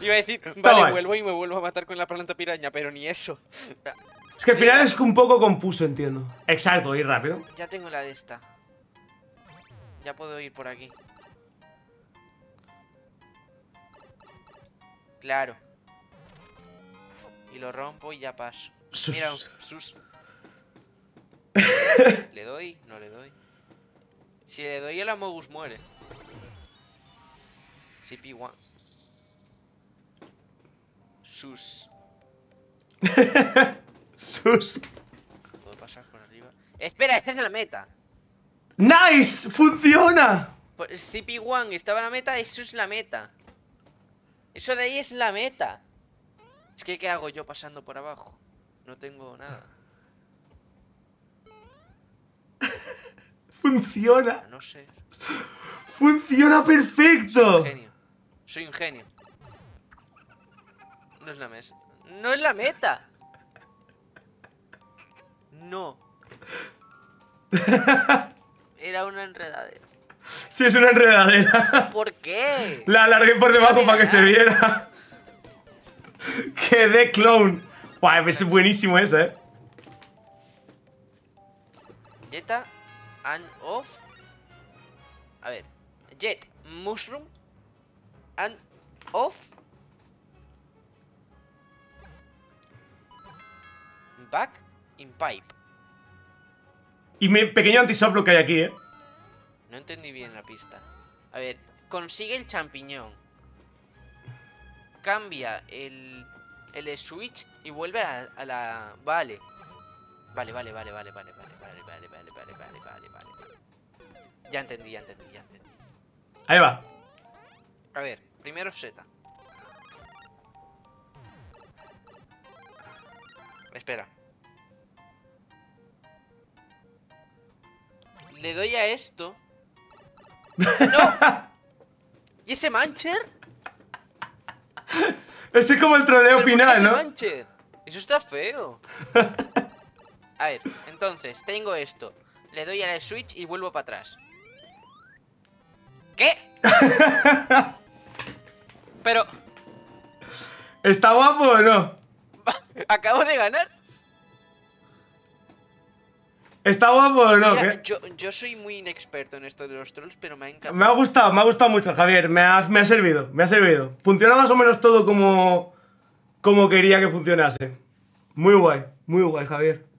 Iba a decir, Está vale, mal. Vuelvo y me vuelvo a matar con la planta piraña, pero ni eso. Es que al final es un poco confuso, entiendo. Exacto, ir rápido. Ya tengo la de esta. Ya puedo ir por aquí. Claro. Y lo rompo y ya paso. Sus. Mira, sus. ¿Le doy? No le doy. Si le doy, el Amogus muere. C P uno. Sus. Sus. Puedo pasar por arriba. ¡Espera! ¡Esa es la meta! ¡Nice! ¡Funciona! C P uno estaba en la meta, eso es la meta. Eso de ahí es la meta. Es que, ¿qué hago yo pasando por abajo? No tengo nada. ¡Funciona! No sé. ¡Funciona perfecto! Soy un genio. Soy un genio. No es la mesa. ¡No es la meta! No. Era una enredadera. Sí, es una enredadera. ¿Por qué? La alargué por debajo para que se viera. Quedé clone. Guau, es buenísimo ese, eh. Jetta and off. A ver. Jet mushroom and off. Back in pipe. Y mi pequeño antisoplo que hay aquí, eh. No entendí bien la pista. A ver, consigue el champiñón. Cambia el, el switch y vuelve a, a la... Vale. Vale, vale, vale, vale, vale, vale, vale, vale, vale, vale, vale, vale, vale. Ya entendí, ya entendí, ya entendí. Ahí va. A ver, primero Z. Espera. Le doy a esto. ¡No! ¿Y ese Mancher? Ese es como el troleo final, ese, ¿no? Mancher. Eso está feo. A ver, entonces, tengo esto. Le doy a la Switch y vuelvo para atrás. ¿Qué? Pero... ¿Está guapo o no? Acabo de ganar. ¿Está guapo o no? Mira, yo, yo soy muy inexperto en esto de los trolls, pero me ha encantado. Me ha gustado, me ha gustado mucho, Javier. Me ha, me ha servido, me ha servido. Funciona más o menos todo como, como quería que funcionase. Muy guay, muy guay, Javier.